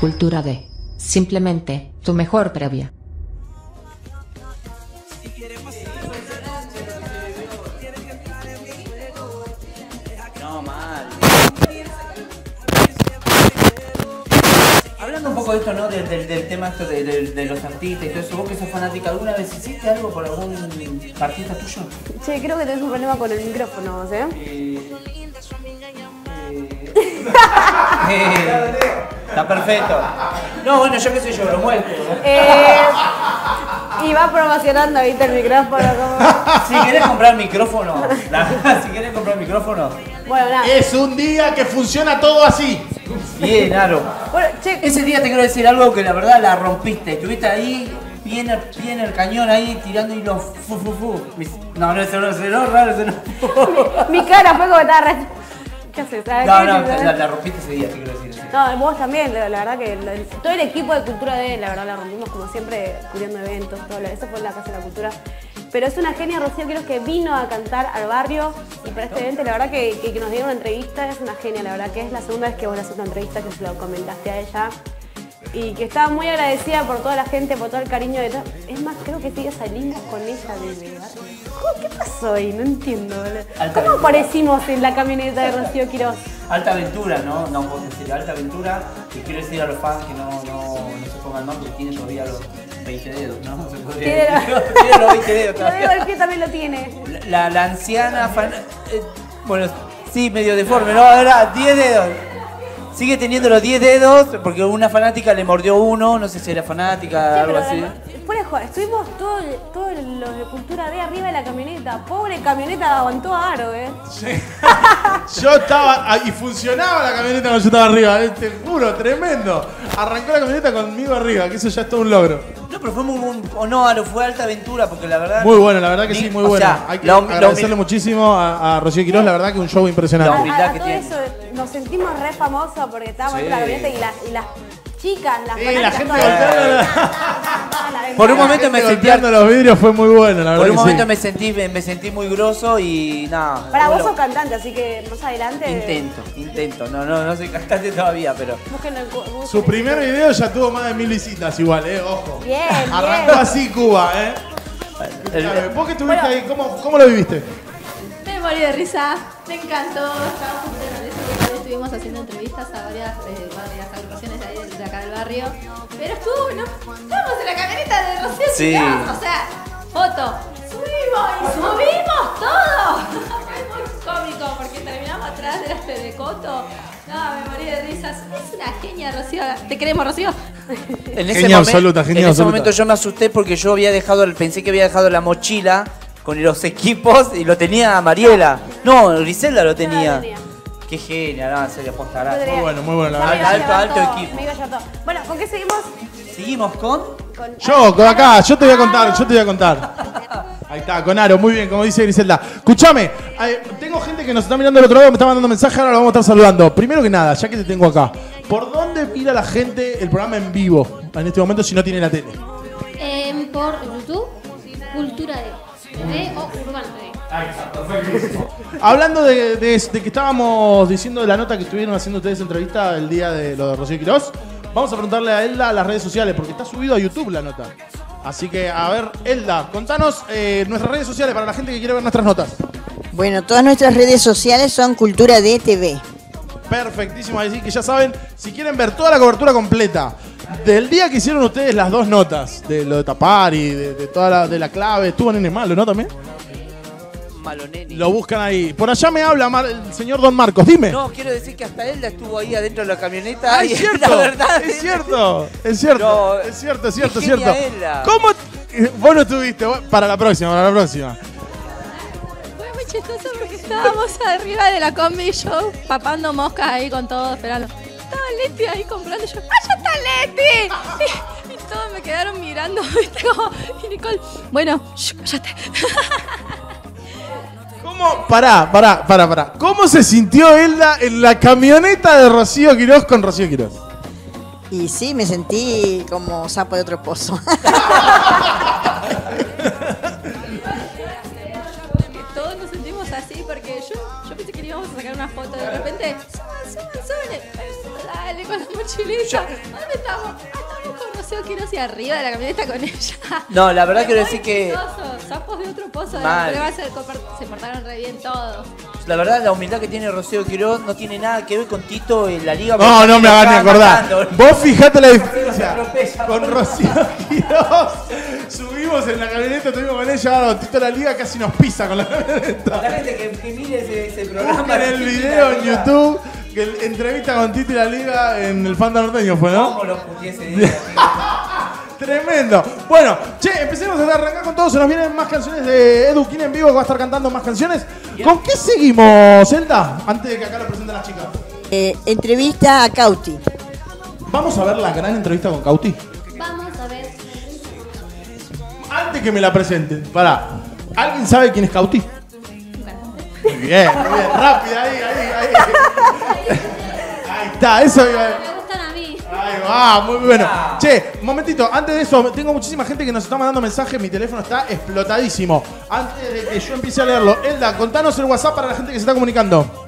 Cultura D. Simplemente, tu mejor previa. No, mal. Hablando un poco de esto, ¿no? Del tema esto de los artistas y todo eso, vos que sos fanática, ¿alguna vez hiciste algo por algún artista tuyo? Che, creo que tenés un problema con el micrófono, ¿eh? Está perfecto. No, bueno, yo qué sé yo, lo muestro. Y va promocionando, viste, el micrófono. Si querés comprar micrófono, bueno, nada. Es un día que funciona todo así. Bien, claro. Bueno, che. Ese día te quiero decir algo que la verdad la rompiste. Estuviste ahí, bien el cañón ahí, tirando y los fu. No, eso no, raro. Mi cara fue como estaba re... ¿Qué haces? La rompiste ese día, te quiero decir. No, vos también, la verdad que todo el equipo de Cultura D, la verdad la rompimos como siempre, cubriendo eventos, todo eso fue en la Casa de la Cultura. Pero es una genia, Rocío Quiroz, que vino a cantar al barrio y para este evento, la verdad que nos dieron una entrevista, es una genia, la verdad que es la segunda vez que vos le haces una entrevista, que se lo comentaste a ella. Y que estaba muy agradecida por toda la gente, por todo el cariño de todo. Es más, creo que sigue saliendo con ella de verdad. ¿Qué pasó ahí? No entiendo. ¿Cómo aparecimos en la camioneta de Rocío Quiroz? Alta aventura, ¿no? No puedo decir alta aventura. Y quiero decir a los fans que no se pongan mal porque tiene todavía los 20 dedos, ¿no? Se podría decir. Tiene los 20 dedos todavía. Lo digo, el pie también lo tiene. La anciana fan... bueno, sí, medio deforme, ¿no? Ahora, 10 dedos. Sigue teniendo los 10 dedos, porque una fanática le mordió uno, no sé si era fanática o algo así. Fuera de juego, estuvimos todos los de Cultura D arriba de la camioneta. Pobre camioneta, aguantó a Aro, ¿eh? Sí. Yo estaba, y funcionaba la camioneta cuando yo estaba arriba, te juro, tremendo. Arrancó la camioneta conmigo arriba, que eso ya es todo un logro. No, pero fue muy bueno, fue alta aventura, porque la verdad... Muy bueno, la verdad que sí, muy bueno. Sea, hay que agradecerle muchísimo a Rocío Quiroz, la verdad que un show impresionante. La humildad que tiene. Nos sentimos re famosos porque estábamos en la camioneta y las chicas, las fanáticas, la gente por un momento me sentí los vidrios, fue muy bueno, la verdad. Por un momento me sentí muy grosso y nada. Para vos sos cantante, así que más adelante. Intento. No soy cantante todavía, pero. Su primer video ya tuvo más de 1000 visitas igual, ojo. Bien. Arrancó así Cuba, ¿Vos que estuviste ahí? ¿Cómo lo viviste? Me morí de risa, me encantó, estaba muy agradecida. Estuvimos haciendo entrevistas a varias agrupaciones de acá del barrio, pero estuvo bueno. Estamos en la camioneta de Rocío Quiroz, o sea, foto, subimos todo. Fue muy cómico porque terminamos atrás de las Pedecoto. No, me morí de risas. Es una genia, Rocío. ¿Te queremos, Rocío? En ese momento yo me asusté porque yo había dejado, pensé que había dejado la mochila con los equipos y lo tenía Mariela. No, Griselda lo tenía. Qué genial, se le apostará. Muy bueno, la verdad. Alto equipo. Bueno, ¿con qué seguimos? Seguimos con yo, con acá, yo te voy a contar, Ahí está, con Aro, muy bien, como dice Griselda. Escuchame, tengo gente que nos está mirando del otro lado, me está mandando mensajes, ahora lo vamos a estar saludando. Primero que nada, ya que te tengo acá, ¿por dónde mira la gente el programa en vivo en este momento si no tiene la tele? Por YouTube, Cultura D o Urbano D. Ahí está, perfecto. Hablando de que estábamos diciendo de la nota que estuvieron haciendo ustedes entrevista el día de lo de Rocío Quiroz, vamos a preguntarle a Elda a las redes sociales, porque está subido a YouTube la nota. Así que, a ver, Elda, contanos nuestras redes sociales para la gente que quiere ver nuestras notas. Bueno, todas nuestras redes sociales son Cultura D TV. Perfectísimo, así que ya saben, si quieren ver toda la cobertura completa del día que hicieron ustedes las dos notas, de lo de tapar y de toda la clave, estuvo Nene Malo, ¿no? También. Lo buscan ahí. Por allá me habla el señor Don Marcos, dime. No, quiero decir que hasta Elda estuvo ahí adentro de la camioneta. Es cierto, la verdad. Es cierto. Elda. ¿Cómo? Vos no estuviste, para la próxima. Fue muy chistoso porque estábamos arriba de la combi y yo papando moscas ahí con todo, esperando. Estaba Leti ahí comprando y yo, ¡ah, ya está Leti! Y todos me quedaron mirando, ¿viste? Como, y Nicole, bueno, cállate. Pará. ¿Cómo se sintió Elda en la camioneta de Rocío Quiroz con Rocío Quiroz? Y sí, me sentí como sapo de otro pozo. Todos nos sentimos así porque yo pensé que íbamos a sacar una foto de repente. ¡Suban! Dale, con la mochilita. ¿Dónde estamos? Estamos con Rocío Quiroz y arriba de la camioneta con ella. No, la verdad quiero decir que... otro pozo de las pruebas se portaron re bien todos. La verdad, la humildad que tiene Rocío Quiroz no tiene nada que ver con Tito en la liga. No, no me hagan acordar. Matando. Vos fijate la diferencia. Con Rocío Quiroz subimos en la camioneta, tuvimos con ella, don Tito la liga casi nos pisa con la camioneta. La gente que mire ese programa. Buscan el video en YouTube. Que entrevista con Tito y la liga en el Fanta Norteño fue, ¿no? ¿Cómo lo pudiese decir? Tremendo. Bueno, che, empecemos a arrancar con todo. Se nos vienen más canciones de Edu King en vivo, que va a estar cantando más canciones. ¿Con qué seguimos, Zelda? Antes de que acá lo presenten las chicas. Entrevista a Cauty. ¿Vamos a ver la gran entrevista con Cauty? Vamos a ver. Antes que me la presenten, pará. ¿Alguien sabe quién es Cauty? Muy bien, muy bien. Rápida, ahí. Ahí está, eso iba a ver. Ahí va, muy bueno. Che, momentito, antes de eso, tengo muchísima gente que nos está mandando mensajes. Mi teléfono está explotadísimo. Antes de que yo empiece a leerlo, Elda, contanos el WhatsApp para la gente que se está comunicando.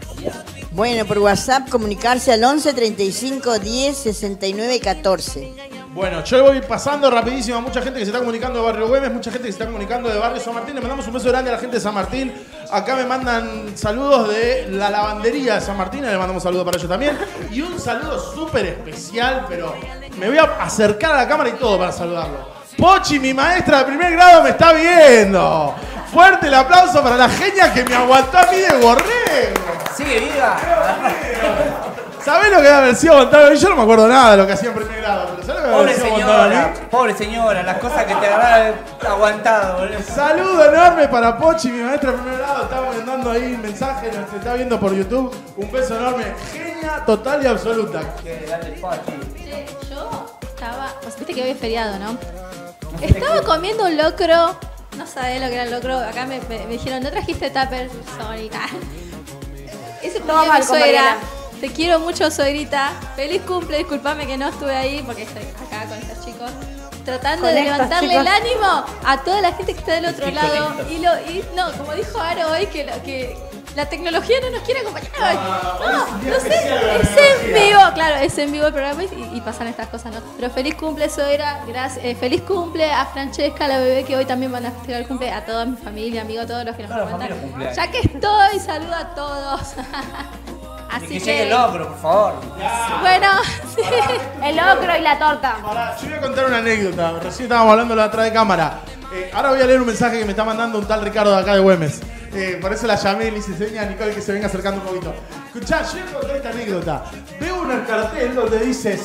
Bueno, por WhatsApp comunicarse al 11 35 10 69 14. Bueno, yo voy pasando rapidísimo a mucha gente que se está comunicando de Barrio Güemes, mucha gente que se está comunicando de Barrio San Martín. Le mandamos un beso grande a la gente de San Martín. Acá me mandan saludos de la lavandería de San Martín, le mandamos saludos para ellos también. Y un saludo súper especial, pero me voy a acercar a la cámara y todo para saludarlo. Pochi, mi maestra de primer grado, me está viendo. Fuerte el aplauso para la genia que me aguantó a mí de borrego. Sigue viva. ¿Sabés lo que había sido Montalvo? Yo no me acuerdo nada de lo que hacía en primer grado, pero ¿sabés lo que había sido Montalvo? Pobre señora, las cosas que te agarraron aguantado, boludo. Saludo enorme para Pochi, mi maestra de primer grado. Estamos mandando ahí mensajes, nos está viendo por YouTube. Un beso enorme, genia total y absoluta. Que dale, Pochi. Yo estaba, pues viste que hoy es feriado, ¿no? Estaba comiendo un locro, no sabés lo que era el locro. Acá me dijeron, ¿no trajiste tupper? Sorry. Ese problema mi suegra. Te quiero mucho, suegrita. Feliz cumple, disculpame que no estuve ahí porque estoy acá con estos chicos. Tratando de levantarle el ánimo a toda la gente que está del otro lado. Y no, como dijo Aro hoy, que la tecnología no nos quiere acompañar hoy. No sé, es en vivo, claro, es en vivo el programa y pasan estas cosas, ¿no? Pero feliz cumple, suegra. Gracias. Feliz cumple a Francesca, la bebé, que hoy también van a festejar el cumple. A toda mi familia, amigos, a todos los que nos comentan. Ya que estoy, saludo a todos. Así que llegue el locro, por favor. Ya. Bueno, sí. El locro y la torta. Ahora, yo voy a contar una anécdota. Recién estábamos hablando de la atrás de cámara. Ahora voy a leer un mensaje que me está mandando un tal Ricardo de acá de Güemes. Por eso la llamé y le hice señas a Nicole que se venga acercando un poquito. Escuchá, yo voy a contar esta anécdota. Veo un cartel donde dice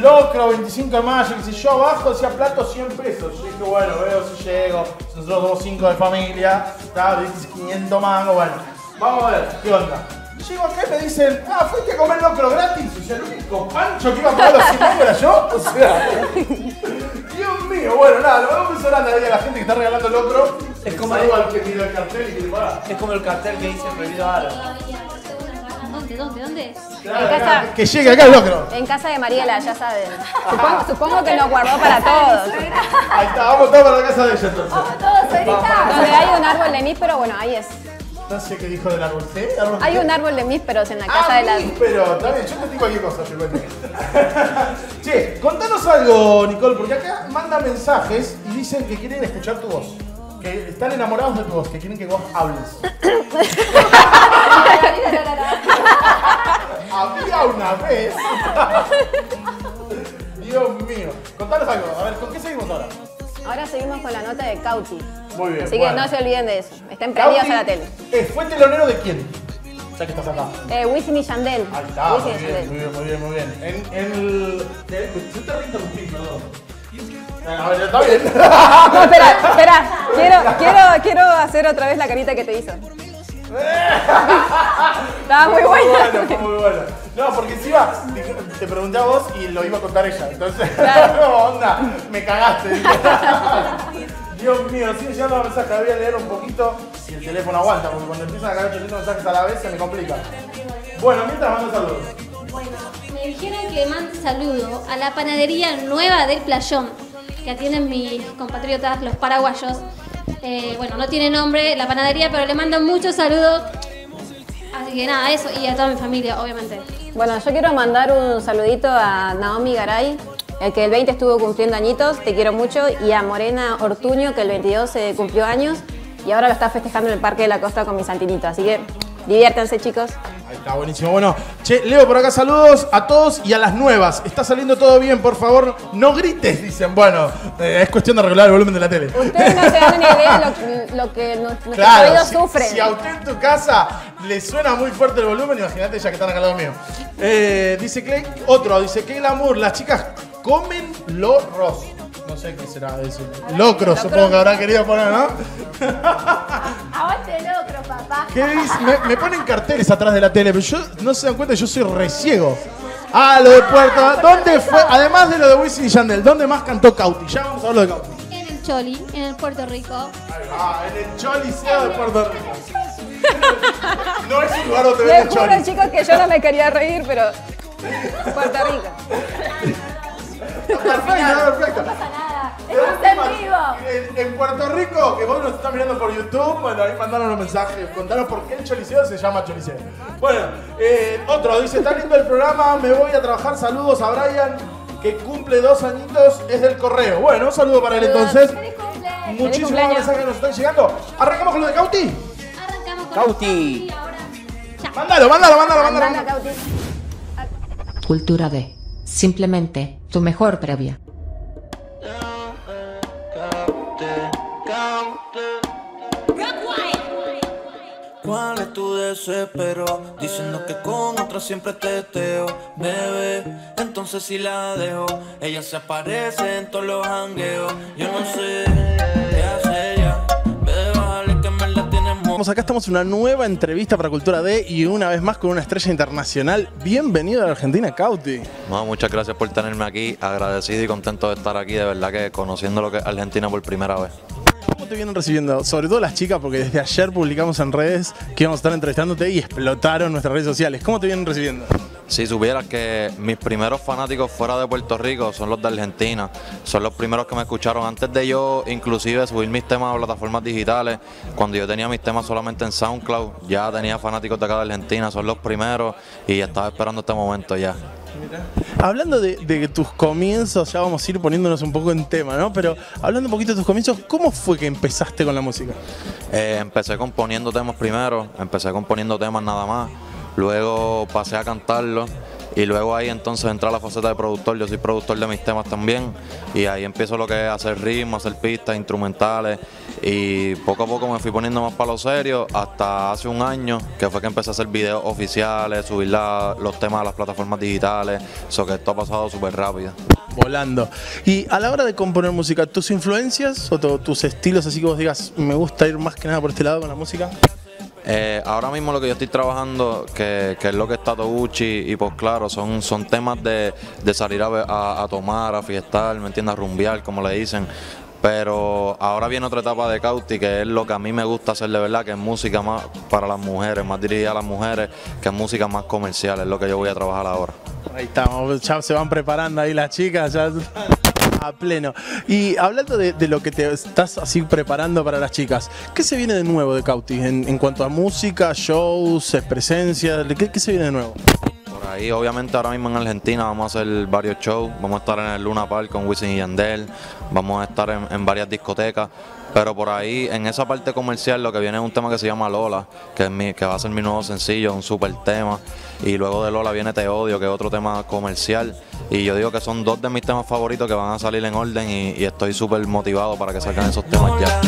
locro 25 de mayo, y si yo abajo decía plato 100 pesos. Yo dije, bueno, veo si llego. Nosotros somos 5 de familia, ¿tá? 500 mangos, bueno. Vamos a ver, ¿qué onda? Llego acá y me dicen, fuiste a comer locro gratis. O sea, el único pancho que iba a pagar los 100 euros era yo. O sea, Dios mío, bueno, nada, lo vamos a empezar a la gente que está regalando locro. Es como al que mira el cartel y que le paga. Es como el cartel que dice prohibido ahora. ¿Dónde? Claro, en casa, que llegue acá el locro. En casa de Mariela, ya saben. Supongo que lo guardó para todos. Ahí está, vamos todos para la casa de ella entonces. Vamos todos, señorita. Donde hay un árbol de níspero, bueno, ahí es. No sé qué dijo del árbol. ¿Sí? ¿Árbol? Hay un árbol de mísperos en la casa de la... Pero también, yo te digo cualquier cosa, yo cuento. Che, contanos algo, Nicole, porque acá mandan mensajes y dicen que quieren escuchar tu voz. Que están enamorados de tu voz, que quieren que vos hables. Había una vez... Dios mío. Contanos algo. A ver, ¿con qué seguimos ahora? Ahora seguimos con la nota de Cauty. Muy bien. Así que no se olviden de eso. Están prendidos a la tele. ¿Fue telonero de quién? Ya que estás acá. Wisin y Yandel. Ahí está. Wisin y Yandel. Muy bien. Yo te reinterrumpí, perdón. A ver, está bien. No, espera. Quiero hacer otra vez la carita que te hizo. Estaba muy bueno. Muy bueno. No, porque encima te pregunté a vos y lo iba a contar ella. Entonces, no, onda, me cagaste. Dios mío, sigue llegando los mensajes, voy a leer un poquito y el teléfono aguanta, porque cuando empiezan a caer 800 mensajes a la vez se me complica. Bueno, mientras mando saludos. Bueno, me dijeron que mande saludo a la panadería nueva del Playón, que atienden mis compatriotas, los paraguayos. Bueno, no tiene nombre la panadería, pero le mando muchos saludos. Así que nada, eso y a toda mi familia, obviamente. Bueno, yo quiero mandar un saludito a Naomi Garay, que el 20 estuvo cumpliendo añitos, te quiero mucho, y a Morena Ortuño, que el 22 se cumplió años, y ahora lo está festejando en el Parque de la Costa con mi Santinito, así que diviértanse, chicos. Ahí está, buenísimo. Bueno, che, Leo por acá, saludos a todos y a las nuevas. Está saliendo todo bien, por favor, no grites, dicen. Bueno, es cuestión de regular el volumen de la tele. Ustedes no se dan ni idea lo que nuestros oídos sufren. Si a usted en tu casa le suena muy fuerte el volumen, imagínate ya que están acá al lado mío. Dice Clay, otro, dice que el amor, las chicas comen lorros. No sé qué será eso. Locro, supongo que habrán querido poner, ¿no? Aguante locro, papá. ¿Qué dice? Me ponen carteles atrás de la tele, pero yo no se dan cuenta que yo soy reciego. Ah, lo de Puerto. ¿Dónde fue? Además de lo de Wisin y Yandel, ¿dónde más cantó Cauty? Ya vamos a hablar de Cauty. En el Choli, en el Puerto Rico. Ah, en el Choliseo de Puerto Rico. No es un lugar donde ven el Choli. Les juro, chicos, que yo no me quería reír, pero... Puerto Rico. Perfecto. No pasa nada. Es en Puerto Rico, que vos nos estás mirando por YouTube, bueno, ahí mandaron los mensajes. Contanos por qué el Choliseo se llama Choliseo. Bueno, otro dice, está lindo el programa, me voy a trabajar. Saludos a Brian, que cumple 2 añitos, es del correo. Bueno, un saludo para él entonces. Muchísimos mensajes nos están llegando. ¿Arrancamos con lo de Cauty? Arrancamos con Cauty. Mándalo. Cultura D. Simplemente, tu mejor previa. ¿Cuál es tu desespero? Diciendo que con otra siempre teteo, bebé, entonces si la dejo. Ella se aparece en todos los jangueos. Yo no sé qué hacer ya. Acá estamos en una nueva entrevista para Cultura D y una vez más con una estrella internacional. Bienvenido a la Argentina, Cauty. No, muchas gracias por tenerme aquí, agradecido y contento de estar aquí, de verdad que conociendo lo que es Argentina por primera vez. ¿Cómo te vienen recibiendo? Sobre todo las chicas, porque desde ayer publicamos en redes que íbamos a estar entrevistándote y explotaron nuestras redes sociales. ¿Cómo te vienen recibiendo? Si supieras que mis primeros fanáticos fuera de Puerto Rico son los de Argentina, son los primeros que me escucharon antes de yo inclusive subir mis temas a plataformas digitales. Cuando yo tenía mis temas solamente en SoundCloud, ya tenía fanáticos de acá de Argentina, son los primeros y estaba esperando este momento ya. Mira. Hablando de tus comienzos, ya vamos a ir poniéndonos un poco en tema, ¿no? Pero hablando un poquito de tus comienzos, ¿cómo fue que empezaste con la música? Empecé componiendo temas primero, empecé componiendo temas nada más. Luego pasé a cantarlo y luego ahí entonces entra la faceta de productor. Yo soy productor de mis temas también y ahí empiezo lo que es hacer ritmos, hacer pistas, instrumentales y poco a poco me fui poniendo más para lo serio hasta hace un año que fue que empecé a hacer videos oficiales, subir los temas a las plataformas digitales, eso que esto ha pasado súper rápido. Volando. Y a la hora de componer música, ¿tus influencias o tus estilos así que vos digas me gusta ir más que nada por este lado con la música? Ahora mismo lo que yo estoy trabajando, que es lo que es Tato Guchi y pues claro, son temas de salir a tomar, a fiestar, ¿me entiendes? A rumbear, como le dicen. Pero ahora viene otra etapa de Cauty, que es lo que a mí me gusta hacer de verdad, que es música más para las mujeres, más dirigida a las mujeres, que es música más comercial, es lo que yo voy a trabajar ahora. Ahí estamos, ya se van preparando ahí las chicas, ya a pleno. Y hablando de lo que te estás así preparando para las chicas, ¿qué se viene de nuevo de Cauty en cuanto a música, shows, presencia? ¿Qué se viene de nuevo? Por ahí, obviamente, ahora mismo en Argentina vamos a hacer varios shows. Vamos a estar en el Luna Park con Wisin y Yandel, vamos a estar en varias discotecas. Pero por ahí, en esa parte comercial, lo que viene es un tema que se llama Lola, que va a ser mi nuevo sencillo, un super tema. Y luego de Lola viene Te Odio, que es otro tema comercial. Y yo digo que son 2 de mis temas favoritos que van a salir en orden y estoy súper motivado para que salgan esos temas ya.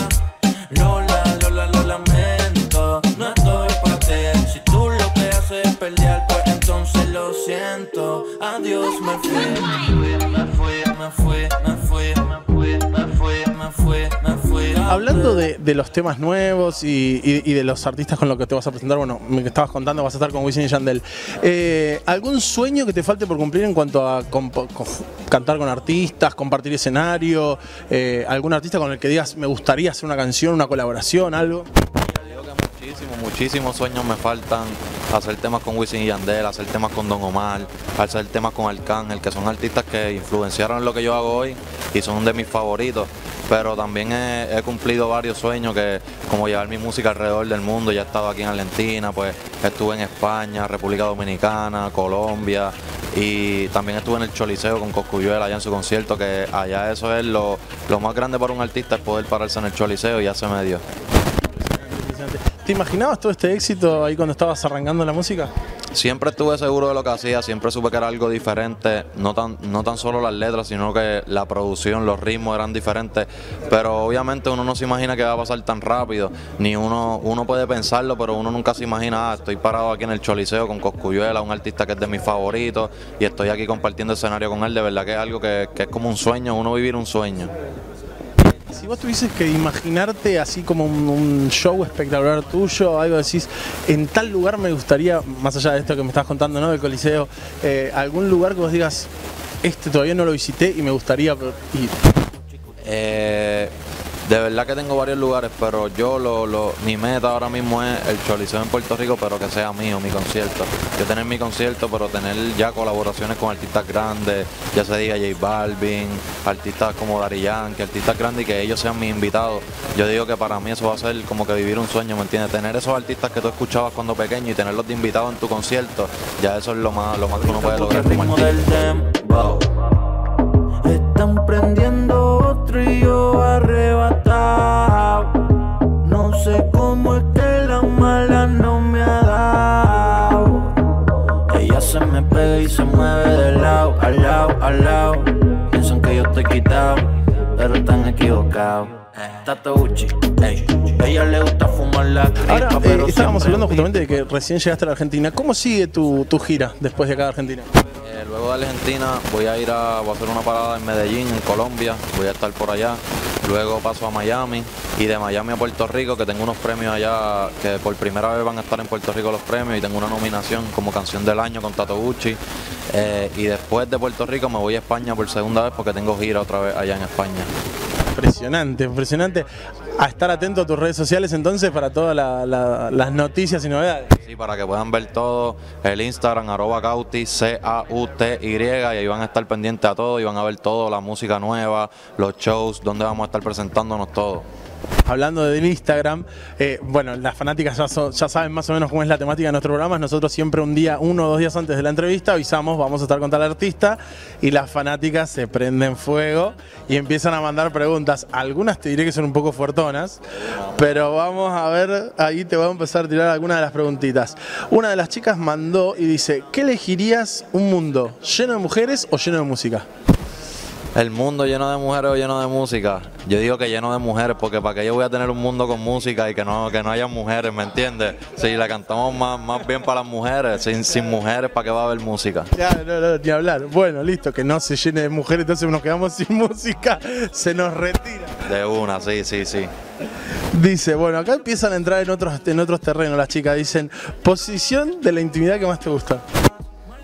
Lola, Lola, lo lamento, no estoy para ti. Si tú lo que haces pelear, pues entonces lo siento. Adiós, me fui, me fui, me fui, me fui, me fui, me fui, me fui, me fui. Hablando de los temas nuevos y de los artistas con los que te vas a presentar, bueno, me estabas contando, vas a estar con Wisin y Yandel. ¿Algún sueño que te falte por cumplir en cuanto a cantar con artistas, compartir escenario? ¿Algún artista con el que digas, me gustaría hacer una canción, una colaboración, algo? Muchísimos sueños me faltan, hacer temas con Wisin y Yandel, hacer temas con Don Omar, hacer temas con Arcángel, que son artistas que influenciaron lo que yo hago hoy y son de mis favoritos, pero también he cumplido varios sueños, que como llevar mi música alrededor del mundo. Ya he estado aquí en Argentina, pues estuve en España, República Dominicana, Colombia y también estuve en el Choliseo con Cosculluela allá en su concierto, que allá eso es lo más grande para un artista, es poder pararse en el Choliseo y ya se me dio. ¿Te imaginabas todo este éxito ahí cuando estabas arrancando la música? Siempre estuve seguro de lo que hacía, siempre supe que era algo diferente, no tan solo las letras, sino que la producción, los ritmos eran diferentes, pero obviamente uno no se imagina que va a pasar tan rápido, ni uno puede pensarlo, pero uno nunca se imagina, estoy parado aquí en el Choliseo con Cosculluela, un artista que es de mis favoritos, y estoy aquí compartiendo escenario con él, de verdad que es algo que es como un sueño, uno vivir un sueño. Si vos tuvieses que imaginarte así como un show espectacular tuyo, algo decís, en tal lugar me gustaría, más allá de esto que me estás contando, ¿no?, del Coliseo, algún lugar que vos digas, este todavía no lo visité y me gustaría ir. De verdad que tengo varios lugares, pero yo mi meta ahora mismo es el Choliseo en Puerto Rico, pero que sea mío, mi concierto. Yo tener mi concierto, pero tener ya colaboraciones con artistas grandes, ya se diga J Balvin, artistas como Daddy Yankee, artistas grandes, y que ellos sean mis invitados. Yo digo que para mí eso va a ser como que vivir un sueño, ¿me entiendes? Tener esos artistas que tú escuchabas cuando pequeño y tenerlos de invitados en tu concierto, ya eso es lo más que uno puede lograr. Están prendiendo otro y yo arrebatado. No sé cómo es que la mala no me ha dado. Ella se me pega y se mueve de lado a lado a lado. Piensan que yo estoy quitado, pero están equivocados. Tato Guchi, ey. Ella le gusta fumar la crispa. Ahora, pero estábamos hablando justamente de que recién llegaste a la Argentina. ¿Cómo sigue tu gira después de acá de Argentina? Luego de Argentina voy a hacer una parada en Medellín, en Colombia, voy a estar por allá. Luego paso a Miami y de Miami a Puerto Rico, que tengo unos premios allá, que por primera vez van a estar en Puerto Rico los premios y tengo una nominación como Canción del Año con Tato Guchi. Y después de Puerto Rico me voy a España por segunda vez porque tengo gira otra vez allá en España. Impresionante, impresionante. A estar atento a tus redes sociales entonces para todas las noticias y novedades. Sí, para que puedan ver todo, el Instagram, @Cauty, C-A-U-T-Y, y ahí van a estar pendientes a todo y van a ver todo, la música nueva, los shows, donde vamos a estar presentándonos todo. Hablando del Instagram, bueno, las fanáticas ya saben más o menos cómo es la temática de nuestro programa. Nosotros siempre uno o dos días antes de la entrevista avisamos, vamos a estar con tal artista, y las fanáticas se prenden fuego y empiezan a mandar preguntas. Algunas te diré que son un poco fuertonas, pero vamos a ver, ahí te voy a empezar a tirar algunas de las preguntitas. Una de las chicas mandó y dice, ¿qué elegirías, un mundo lleno de mujeres o lleno de música? El mundo lleno de mujeres o lleno de música. Yo digo que lleno de mujeres, porque para qué yo voy a tener un mundo con música y que no haya mujeres, ¿me entiendes? Si la cantamos más bien para las mujeres, sin mujeres, ¿para qué va a haber música? Claro, no, ni hablar. Bueno, listo, que no se llene de mujeres, entonces nos quedamos sin música, se nos retira. De una, sí. Dice, bueno, acá empiezan a entrar en otros terrenos las chicas, dicen, posición de la intimidad que más te gusta.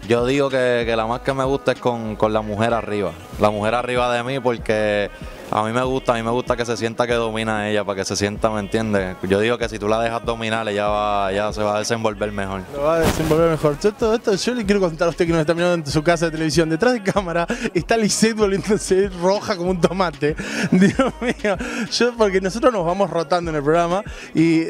Yo digo que la más que me gusta es con la mujer arriba. La mujer arriba de mí, porque a mí me gusta que se sienta que domina ella, para que se sienta, ¿me entiendes? Yo digo que si tú la dejas dominar, ella se va a desenvolver mejor. Lo va a desenvolver mejor. Yo le quiero contar a usted que nos está mirando en su casa de televisión. Detrás de cámara está Lisette volviéndose roja como un tomate. Dios mío. Porque nosotros nos vamos rotando en el programa y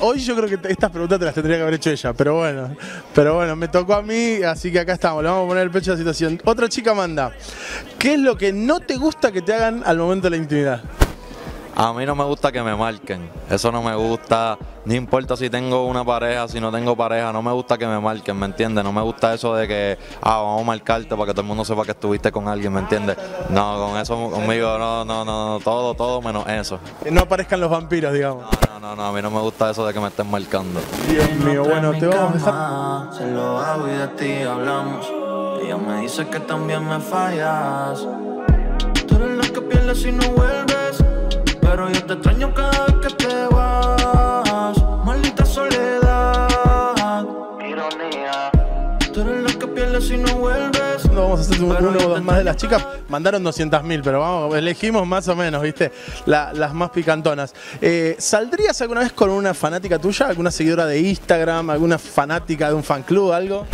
hoy yo creo que estas preguntas te las tendría que haber hecho ella. Pero bueno, me tocó a mí, así que acá estamos, le vamos a poner el pecho a la situación. Otra chica manda, ¿qué es lo que no te gusta que te hagan al momento de la intimidad? A mí no me gusta que me marquen, eso no me gusta, no importa si tengo una pareja, si no tengo pareja, no me gusta que me marquen, ¿me entiendes? No me gusta eso de que, vamos a marcarte para que todo el mundo sepa que estuviste con alguien, ¿me entiendes? No, con eso, conmigo, no, todo menos eso. Que no aparezcan los vampiros, digamos. No, a mí no me gusta eso de que me estén marcando. Dios mío, bueno, te vamos a dejar. Se lo hago y de ti hablamos, ella me dice que también me fallas. Si no vuelves, pero yo te extraño cada vez que te vas. Maldita soledad, ironía. Tú eres la que pierdes si no vuelves. No, vamos a hacer uno más de las chicas. Mandaron 200.000, pero vamos, elegimos más o menos, ¿viste? Las más picantonas. ¿Saldrías alguna vez con una fanática tuya? ¿Alguna seguidora de Instagram? ¿Alguna fanática de un fan club? ¿Algo?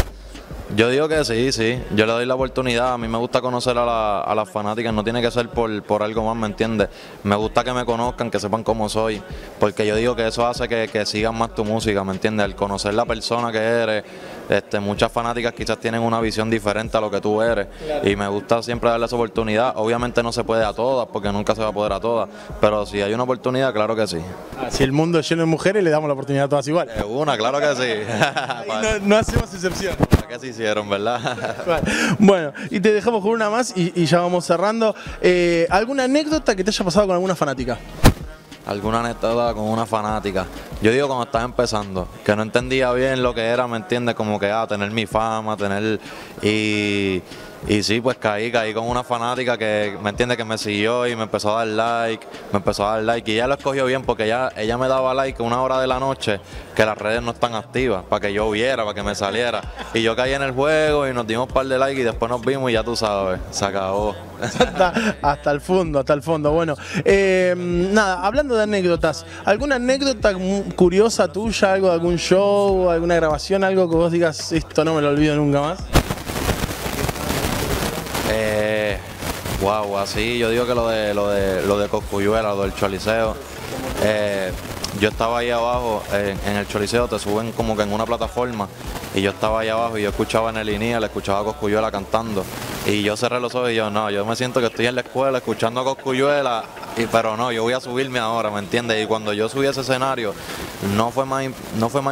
Yo digo que sí, sí. Yo le doy la oportunidad. A mí me gusta conocer a las fanáticas. No tiene que ser por algo más, ¿me entiendes? Me gusta que me conozcan, que sepan cómo soy. Porque yo digo que eso hace que sigan más tu música, ¿me entiendes? Al conocer la persona que eres, muchas fanáticas quizás tienen una visión diferente a lo que tú eres. Claro. Y me gusta siempre darle esa oportunidad. Obviamente no se puede a todas, porque nunca se va a poder a todas. Pero si hay una oportunidad, claro que sí. Si el mundo es lleno de mujeres, le damos la oportunidad a todas igual. Una, claro que sí. no hacemos excepción. Casi hicieron, ¿verdad? Bueno, y te dejamos con una más y ya vamos cerrando. ¿Alguna anécdota que te haya pasado con alguna fanática? Alguna anécdota con una fanática. Yo digo cuando estaba empezando, que no entendía bien lo que era, ¿me entiendes? Como que tener mi fama, tener... Y sí, pues caí con una fanática que, ¿me entiendes? Que me siguió y me empezó a dar like y ella lo escogió bien porque ella me daba like a una hora de la noche que las redes no están activas, para que yo viera, para que me saliera. Y yo caí en el juego y nos dimos un par de likes y después nos vimos y ya tú sabes, se acabó. Hasta el fondo, hasta el fondo. Bueno, nada, hablando de anécdotas, ¿alguna anécdota curiosa tuya, algo de algún show, alguna grabación, algo que vos digas, esto no me lo olvido nunca más? Wow, así yo digo que lo de Cosculluela, lo del Choliseo. Yo estaba ahí abajo, en el Choliseo te suben como que en una plataforma y yo estaba ahí abajo y yo escuchaba en el INIA, le escuchaba a Cosculluela cantando y yo cerré los ojos y yo me siento que estoy en la escuela escuchando a Cosculluela, pero no, yo voy a subirme ahora, ¿me entiendes? Y cuando yo subí a ese escenario no fue más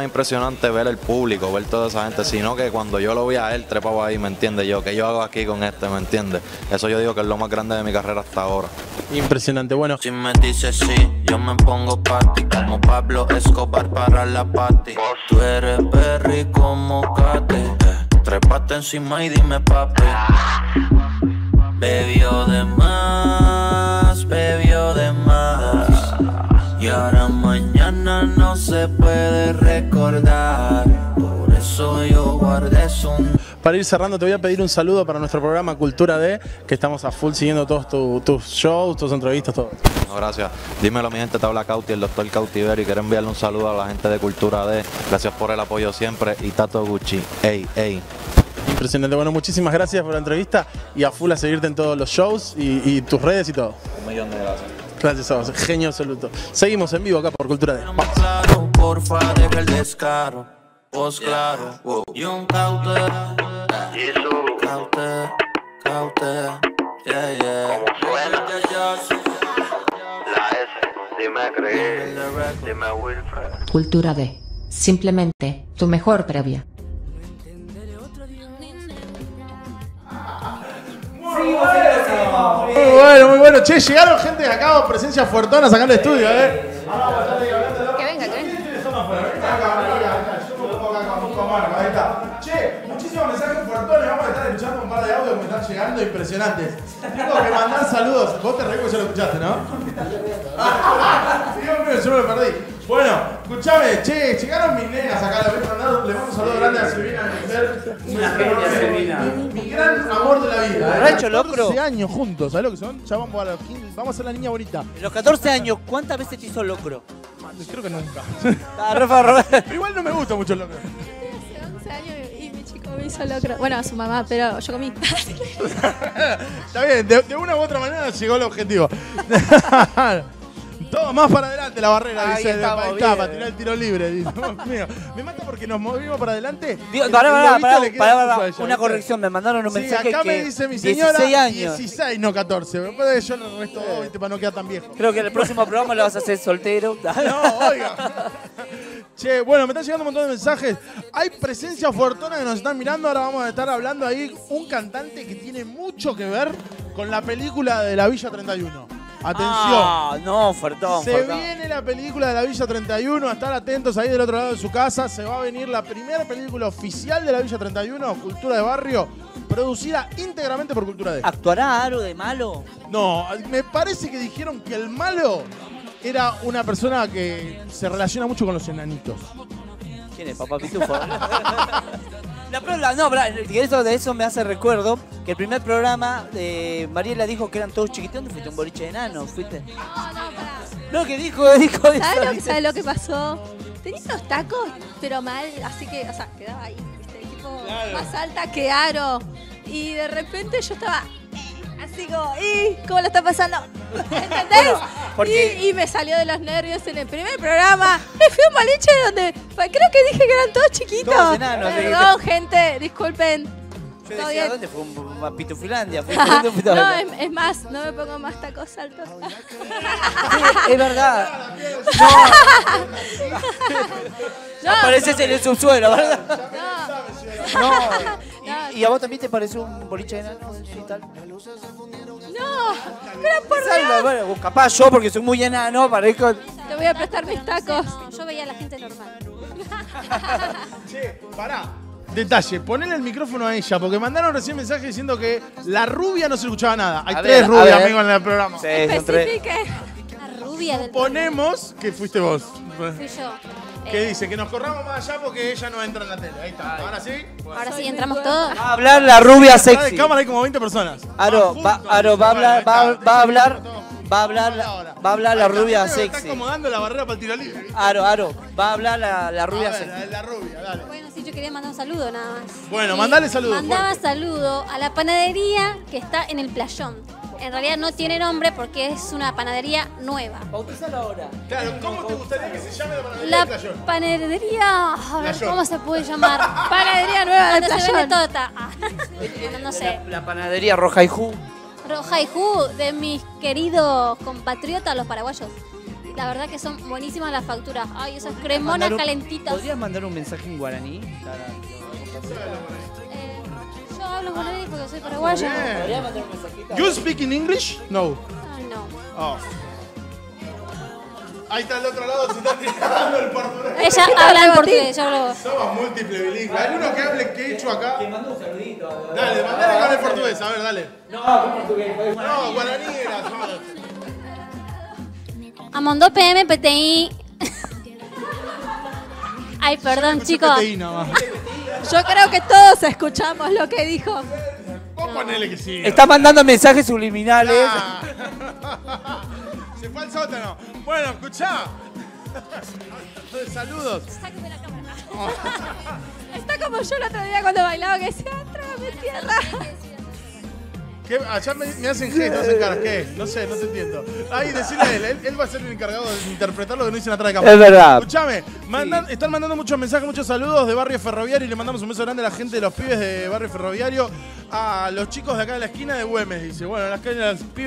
impresionante ver el público, ver toda esa gente, sino que cuando yo lo vi a él trepado ahí, ¿me entiendes? Yo, ¿qué yo hago aquí con este? ¿Me entiendes? Eso yo digo que es lo más grande de mi carrera hasta ahora. Impresionante, bueno. Si me dices sí, yo me pongo party como Pablo Escobar para la party. Tú eres Perry como Cate, trépate encima y dime papi. Bebió de más, bebió de más, y ahora mañana no se puede recordar, por eso yo guardé su... Para ir cerrando te voy a pedir un saludo para nuestro programa Cultura D, que estamos a full siguiendo todos tus shows, tus entrevistas, todo. No, gracias. Dímelo, mi gente, te habla Cauty, el doctor Cautivero, y quiero enviarle un saludo a la gente de Cultura D. Gracias por el apoyo siempre y Tato Guchi. Ey, ey. Impresionante. Bueno, muchísimas gracias por la entrevista y a full a seguirte en todos los shows y tus redes y todo. Un millón de gracias. Gracias a vos, genio absoluto. Seguimos en vivo acá por Cultura D. Claro, porfa, deja el descaro. Vos claro, y un cautela. Caute, caute, yeah, yeah. Como suena la S, dime Greg, dime Wilfred. Cultura D, simplemente tu mejor previa. Muy bueno, che, llegaron gente de acá, presencia fuertona sacando el estudio, Que venga, que venga. Ahí está. Che, muchísimos mensajes fuertones. Vamos a estar escuchando un par de audios que me están llegando impresionantes. Tengo que mandar saludos. Vos te reí porque ya lo escuchaste, ¿no? Dios mío, yo me lo perdí. Bueno, escuchame, che, llegaron mis nenas acá. Les voy a mandar, les mando un saludo grande a Silvina, mi gran amor de la vida. Racho, locro. 14 años juntos, ¿sabes lo que son? Ya vamos a los 15, vamos a ser la niña bonita. En los 14 años, ¿cuántas veces te hizo locro? Creo que nunca. Igual no me gusta mucho el locro. Y mi chico me hizo locro. Bueno, a su mamá, pero yo comí. Está bien, de una u otra manera llegó el objetivo. Todo más para adelante la barrera, ahí dice. Estamos, está, para tirar el tiro libre. Dice. Dios mío. Me mata porque nos movimos para adelante. Dios, para, una corrección, me mandaron un mensaje. Acá que me dice mi señora 16 años. 16, no 14. Después yo lo resto 20 para no quedar tan viejo. Creo que en el próximo programa lo vas a hacer soltero. No, oiga. Che, bueno, me están llegando un montón de mensajes. Hay presencia fuertona que nos están mirando. Ahora vamos a estar hablando ahí un cantante que tiene mucho que ver con la película de la Villa 31. Atención. Ah, no, fuertón. Se viene la película de la Villa 31. A estar atentos ahí del otro lado de su casa. Se va a venir la primera película oficial de la Villa 31, Cultura de Barrio, producida íntegramente por Cultura D. ¿Actuará algo de malo? No, me parece que dijeron que el malo era una persona que se relaciona mucho con los enanitos. ¿Quién es? Papá Pitufo. Eso me hace recuerdo que el primer programa, Mariela dijo que eran todos chiquitos. ¿Dónde fuiste? ¿Un boliche de enanos? ¿Fuiste? No, pará. No, que dijo ¿Sabes lo que pasó? Tenía unos tacos, pero mal, así que, o sea, quedaba ahí. como claro, más alta que Aro. Y de repente yo estaba así como, ¿y cómo lo está pasando? ¿Entendés? Bueno, porque... y me salió de los nervios en el primer programa. Me fui a un boliche donde creo que dije que eran todos chiquitos. Todos enanos. Perdón, gente, disculpen. Yo decía, ¿dónde fue? ¿Un Pitufilandia? No, es más, no me pongo más tacos altos. Sí, es verdad. No. Apareces en el subsuelo, ¿verdad? No. ¿Y a vos también te pareció un boliche de enanos y tal? No, pero por Dios. Bueno, capaz yo, porque soy muy enano, parezco... Te voy a prestar mis tacos. No, yo veía a la gente normal. Che, pará. Detalle, ponle el micrófono a ella, porque mandaron recién mensaje diciendo que la rubia no se escuchaba nada. Hay tres rubias, amigos, en el programa. Sí, especifique. La rubia del... Ponemos que fuiste vos. Fui yo. ¿Qué dice? Que nos corramos más allá porque ella no entra en la tele. Ahí está. Ahora sí. Ahora sí, entramos todos. Va a hablar la rubia sexy. En cámara hay como 20 personas. Aro, va a hablar la rubia sexy. Está acomodando la barrera para el tiro libre. Aro, va a hablar la rubia sexy. La rubia, dale. Yo quería mandar un saludo nada más. Bueno, mandale saludo. Mandaba saludo a la panadería que está en el playón. En realidad no tiene nombre porque es una panadería nueva. Bautizala ahora. Claro, ¿cómo te gustaría que se llame la panadería del playón? La panadería... ¿Cómo se puede llamar? Panadería nueva del playón. Cuando se vende tota. No sé. La panadería Rojaijú. Rojaijú, de mis queridos compatriotas los paraguayos. La verdad que son buenísimas las facturas. Ay, esas cremonas calentitas. ¿Podrías mandar un mensaje en guaraní? Yo hablo guaraní porque soy paraguayo. ¿Podrías mandar un mensajito? ¿You speak in English? No. No. Oh. Ahí está el otro lado, se está tirando el portugués. Ella habla en portugués, yo hablo. Somos múltiples bilingües. Hay uno que hable quechua acá. Que manda un saludito. Dale, mandale acá en el portugués, a ver, dale. No, portugués. No, guaraní era. Amondó PM, PTI. Ay, perdón, chicos. Yo creo que todos escuchamos lo que dijo. Vos ponele que sí. Está mandando mensajes subliminales. Ah. Se fue al sótano. Bueno, escuchá. Saludos. Sáqueme la cámara. Oh. Está como yo el otro día cuando bailaba que decía, trágame tierra. ¿Qué? Allá me hacen gestos, hacen caras. ¿Qué? No sé, no te entiendo. Ahí, decirle a él va a ser el encargado de interpretar lo que no dicen atrás de cámara. Es verdad. Escuchame, están mandando muchos mensajes, muchos saludos de Barrio Ferroviario. Y le mandamos un beso grande a la gente de los pibes de Barrio Ferroviario. A los chicos de acá de la esquina de Güemes, dice. Bueno, los pibes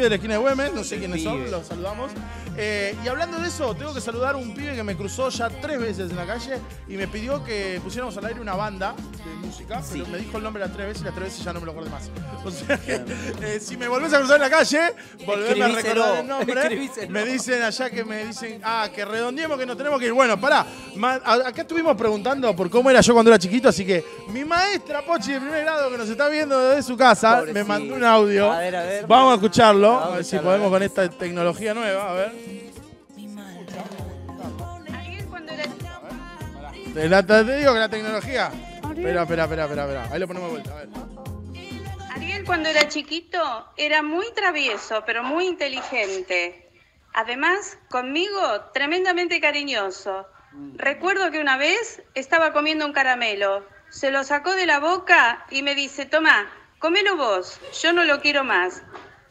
de la esquina de Güemes, no sé quiénes son, los saludamos. Y hablando de eso, tengo que saludar a un pibe que me cruzó ya 3 veces en la calle y me pidió que pusiéramos al aire una banda de música, pero me dijo el nombre las 3 veces y ya no me lo acuerdo más. O sea, si me volvés a cruzar en la calle, volverme a recordar el nombre. Me dicen allá que me dicen, que redondeemos que nos tenemos que ir. Bueno, pará, acá estuvimos preguntando por cómo era yo cuando era chiquito, así que mi maestra Pochi de primer grado que nos está viendo de su casa, pobrecito, me mandó un audio. A ver, vamos a escucharlo, a ver si podemos con esta tecnología nueva, a ver. Mi madre. Alguien cuando era... Te digo que la tecnología. Espera. Ahí lo ponemos de vuelta, a ver. Ariel cuando era chiquito era muy travieso, pero muy inteligente. Además, conmigo, tremendamente cariñoso. Recuerdo que una vez estaba comiendo un caramelo. Se lo sacó de la boca y me dice, tomá, comelo vos, yo no lo quiero más.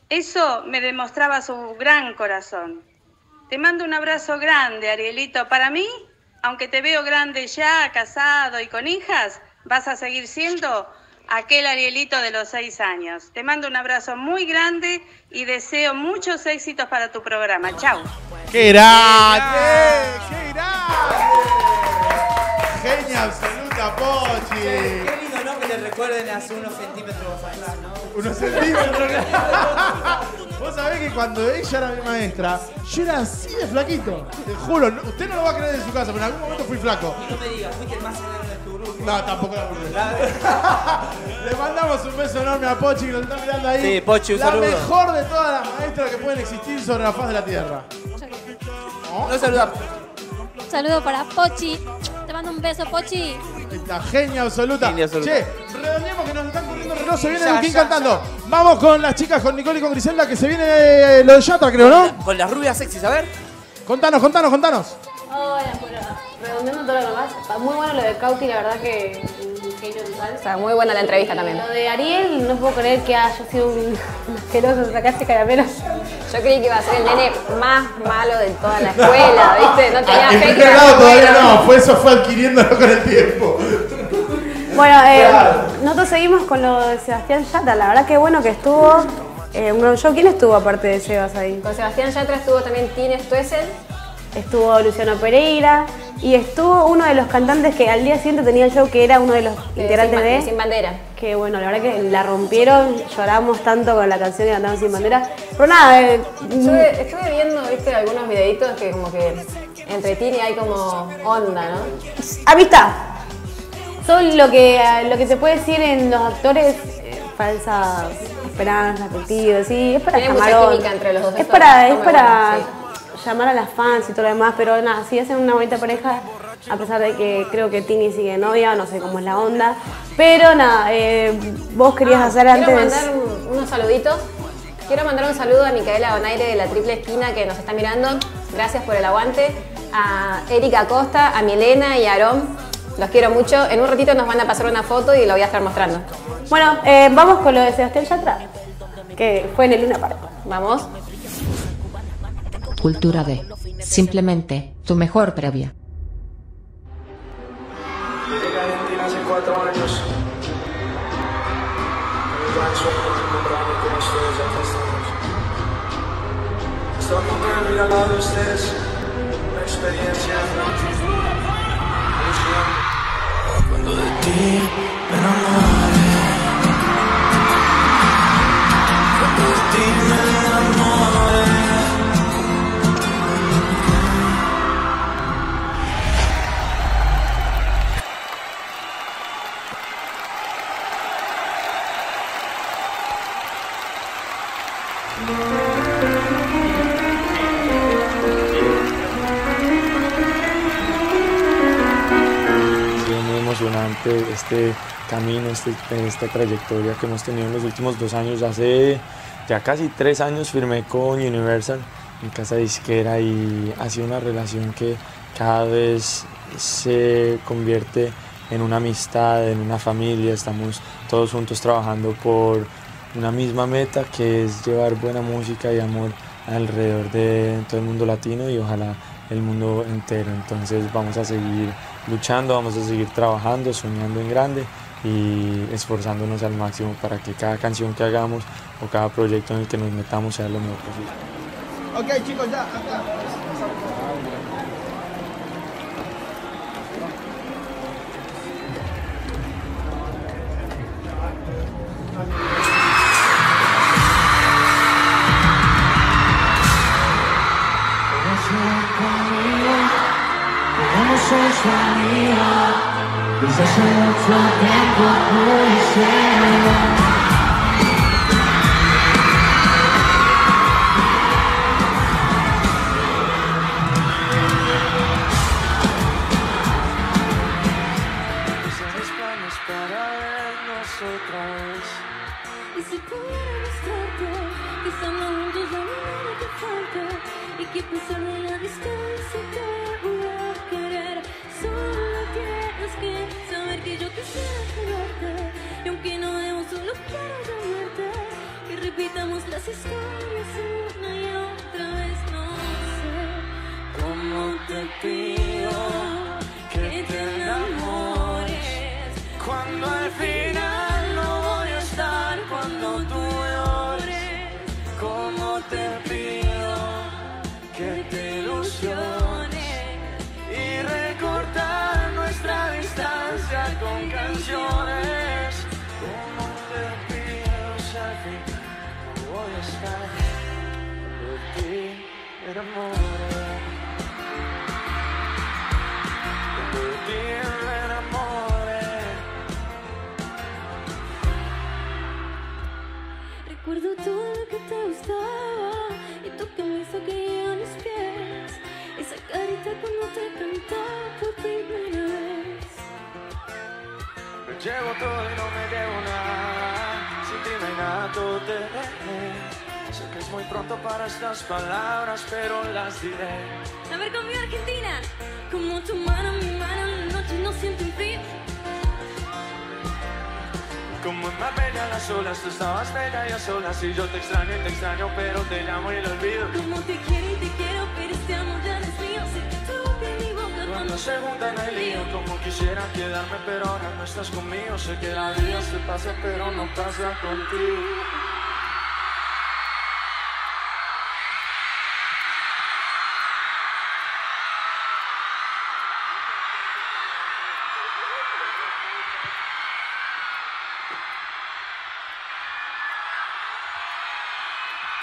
Eso me demostraba su gran corazón. Te mando un abrazo grande, Arielito. Para mí, aunque te veo grande ya, casado y con hijas, vas a seguir siendo aquel Arielito de los 6 años. Te mando un abrazo muy grande y deseo muchos éxitos para tu programa. Chau. ¡Qué grande! ¡Qué grande! ¡Genia absoluta, Pochi! ¡Qué lindo, ¿no? Que le recuerden hace unos centímetros atrás, ¿no? ¡Unos centímetros! Vos sabés que cuando ella era mi maestra, yo era así de flaquito. Te juro, usted no lo va a creer en su casa, pero en algún momento fui flaco. Y no me digas, fuiste el más enano de tu grupo. No, tampoco era burro. Le mandamos un beso enorme a Pochi, que nos está mirando ahí. Sí, Pochi, un saludo. La mejor de todas las maestras que pueden existir sobre la faz de la tierra. No saludamos. Un saludo para Pochi. Te mando un beso, Pochi. La genia absoluta. Che, redondeemos que nos están corriendo el reloj. Se viene Edu King cantando. Vamos con las chicas, con Nicole y con Griselda, que se viene lo de Yatra, creo, ¿no? Con las rubias sexys, a ver. Contanos. Hola, bueno, redondeando todo lo demás. Está muy bueno lo de Cauty, la verdad que genio total. O sea, muy buena la entrevista también. Lo de Ariel, no puedo creer que haya sido un asqueroso sacarse caramelos. Yo creí que iba a ser el nene más malo de toda la escuela, ¿viste? No tenía fe que todavía no, eso fue adquiriéndolo con el tiempo. Bueno, nosotros seguimos con lo de Sebastián Yatra. La verdad que bueno que estuvo un gran show. ¿Quién estuvo aparte de Sebas ahí? Con Sebastián Yatra estuvo también Tini Stoessel. Estuvo Luciano Pereira. Y estuvo uno de los cantantes que al día siguiente tenía el show, que era uno de los integrantes de Sin Bandera. Que bueno, la verdad que la rompieron, lloramos tanto con la canción que cantaron Sin Bandera. Pero nada, estuve viendo, viste, algunos videitos que como que entre Tini hay como onda, ¿no? Amistad. Son lo que se puede decir en los actores, falsas esperanzas, cultivos, sí, es para mucha química entre los dos. Es para... llamar a las fans y todo lo demás, pero nada, sí hacen una bonita pareja, a pesar de que creo que Tini sigue novia, no sé cómo es la onda, pero nada, vos querías hacer antes... Quiero mandar unos saluditos, quiero mandar un saludo a Micaela Bonaire de La Triple Esquina que nos está mirando, gracias por el aguante, a Erika Costa, a Milena y a Aarón, los quiero mucho, en un ratito nos van a pasar una foto y lo voy a estar mostrando. Bueno, vamos con lo de Sebastián Yatra, que fue en el Luna Park, vamos. Cultura D. Simplemente, tu mejor previa. Llegué a Argentina hace 4 años. Estoy contento de ir al lado de ustedes. Una experiencia. Cuando de ti me enamoré. Cuando de ti me enamoré. Este camino, esta trayectoria que hemos tenido en los últimos 2 años, hace ya casi 3 años firmé con Universal en casa disquera y ha sido una relación que cada vez se convierte en una amistad, en una familia, estamos todos juntos trabajando por una misma meta que es llevar buena música y amor alrededor de todo el mundo latino y ojalá el mundo entero, entonces vamos a seguir luchando, vamos a seguir trabajando, soñando en grande y esforzándonos al máximo para que cada canción que hagamos o cada proyecto en el que nos metamos sea lo mejor posible. Ok, chicos, ya, acá. Desde hace mucho tiempo España es para vernos otra vez. Y si pudiera mostrarte, quizá no hunde la manera que falta. Y que pensar en la distancia te voy a querer. Solo tienes que saber que yo quisiera jugarte. Y aunque no debo, solo quiero llamarte. Que repitamos las historias una y otra vez. No sé cómo te pido que te enamores cuando al final no voy a estar cuando tú llores. Cómo te pido que te ilusiones y recortar nuestra distancia con canciones. Como te pido, saber que voy a estar de ti, enamorado. De ti me enamoré. Recuerdo todo lo que te gustaba y tu camisa que lleva mis pies. Esa carita cuando te cantaba por primera vez. Me llevo todo y no me llevo nada. Sin ti no hay nada, todo te dejé. Sé que es muy pronto para estas palabras, pero las diré. Haber comido Argentina, como tu mano, mi mano, en la noche no sienten frío. a solas, tú estabas pega y a solas. Y yo te extraño, pero te llamo y lo olvido. Como te quiero, pero este amor ya no es mío. Sé que tú te mi boca cuando se juntan el lío. Como quisiera quedarme, pero ahora no estás conmigo. Sé que la vida se pasa, pero no pasa contigo.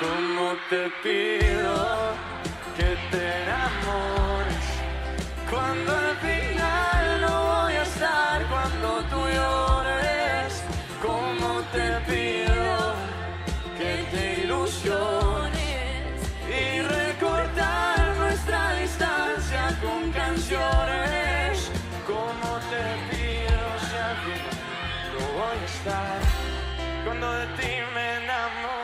¿Cómo te pido que te enamores cuando al final no voy a estar cuando tú llores? ¿Cómo te pido que te ilusiones y recortar nuestra distancia con canciones? ¿Cómo te pido si al final no voy a estar cuando de ti me enamores?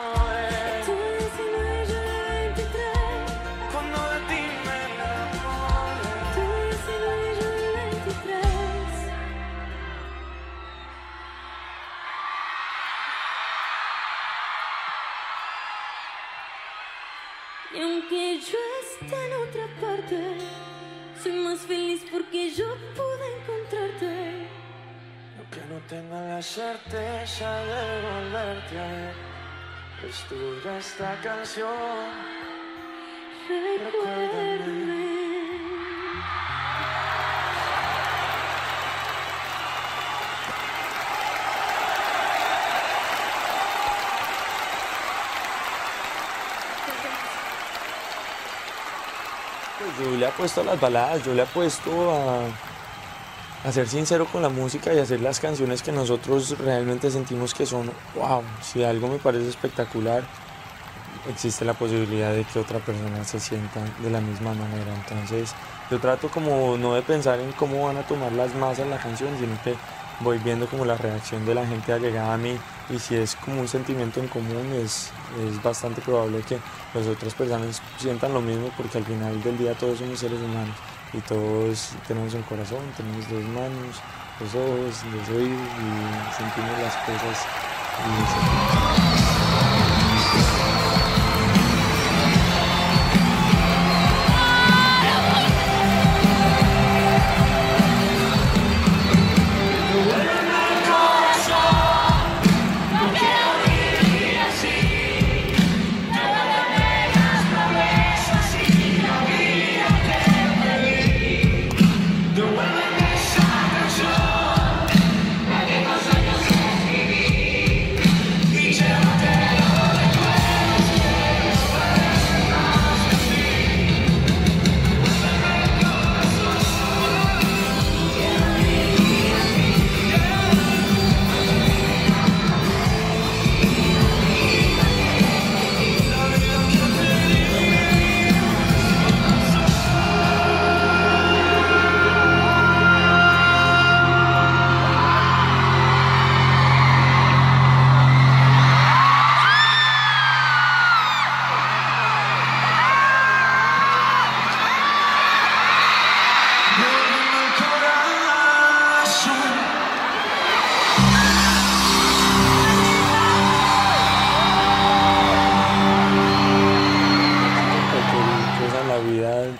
Y aunque yo esté en otra parte, soy más feliz porque yo pude encontrarte. Aunque no tenga la certeza de volverte a ver, es tuya esta canción. Recuérdame. Yo le apuesto a las baladas, yo le apuesto a ser sincero con la música y hacer las canciones que nosotros realmente sentimos que son wow. Si algo me parece espectacular, existe la posibilidad de que otra persona se sienta de la misma manera. Entonces yo trato como no de pensar en cómo van a tomar las masas la canción, sino que voy viendo como la reacción de la gente allegada a mí, y si es como un sentimiento en común, es bastante probable que las otras personas sientan lo mismo, porque al final del día todos somos seres humanos y todos tenemos un corazón, tenemos dos manos, dos ojos, dos oídos y sentimos las cosas.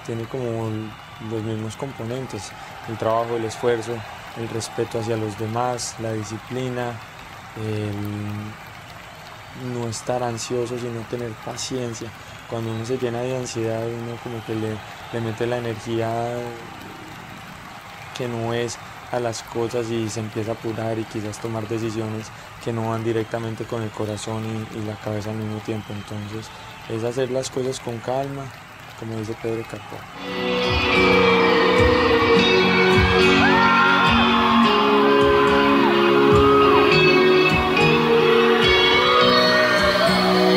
Tiene como los mismos componentes: el trabajo, el esfuerzo, el respeto hacia los demás, la disciplina, el no estar ansioso, sino tener paciencia. Cuando uno se llena de ansiedad, uno como que le mete la energía que no es a las cosas y se empieza a apurar y quizás tomar decisiones que no van directamente con el corazón y la cabeza al mismo tiempo. Entonces es hacer las cosas con calma, como dice Pedro Capó.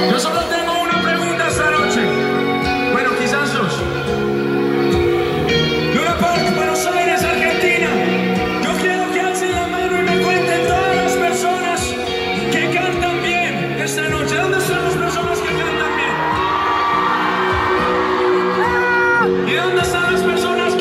Yo solo tengo una pregunta esta noche. Bueno, quizás dos. Luna Park, Buenos Aires, Argentina. Yo quiero que alcen la mano y me cuenten todas las personas que cantan bien esta noche. ¿Dónde están las personas que cantan bien? ¿Y dónde están las personas?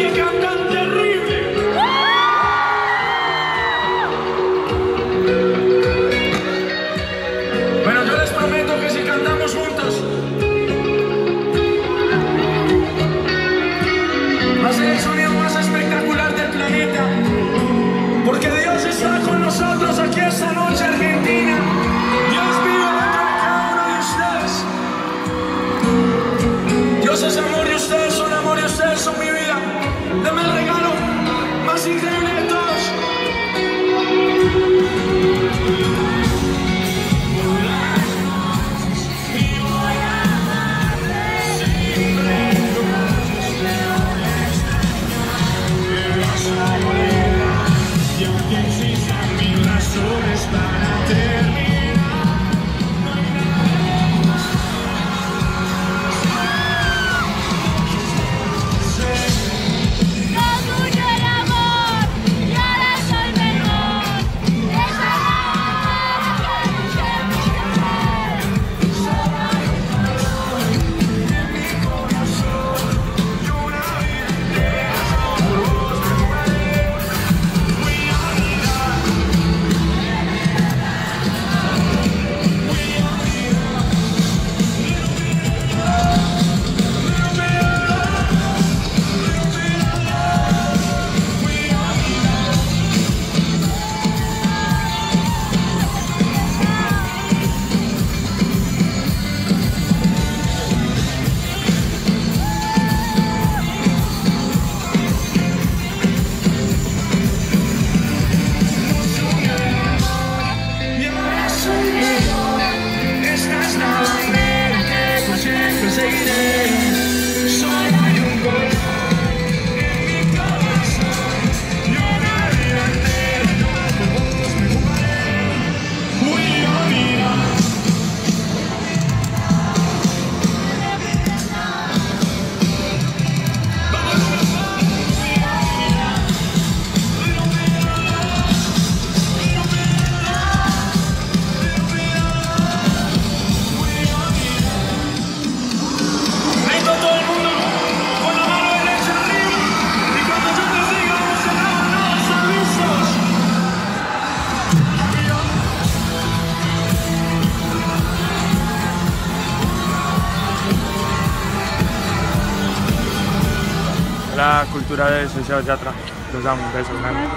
culturales de Sebastián Yatra. Los damos un beso grande.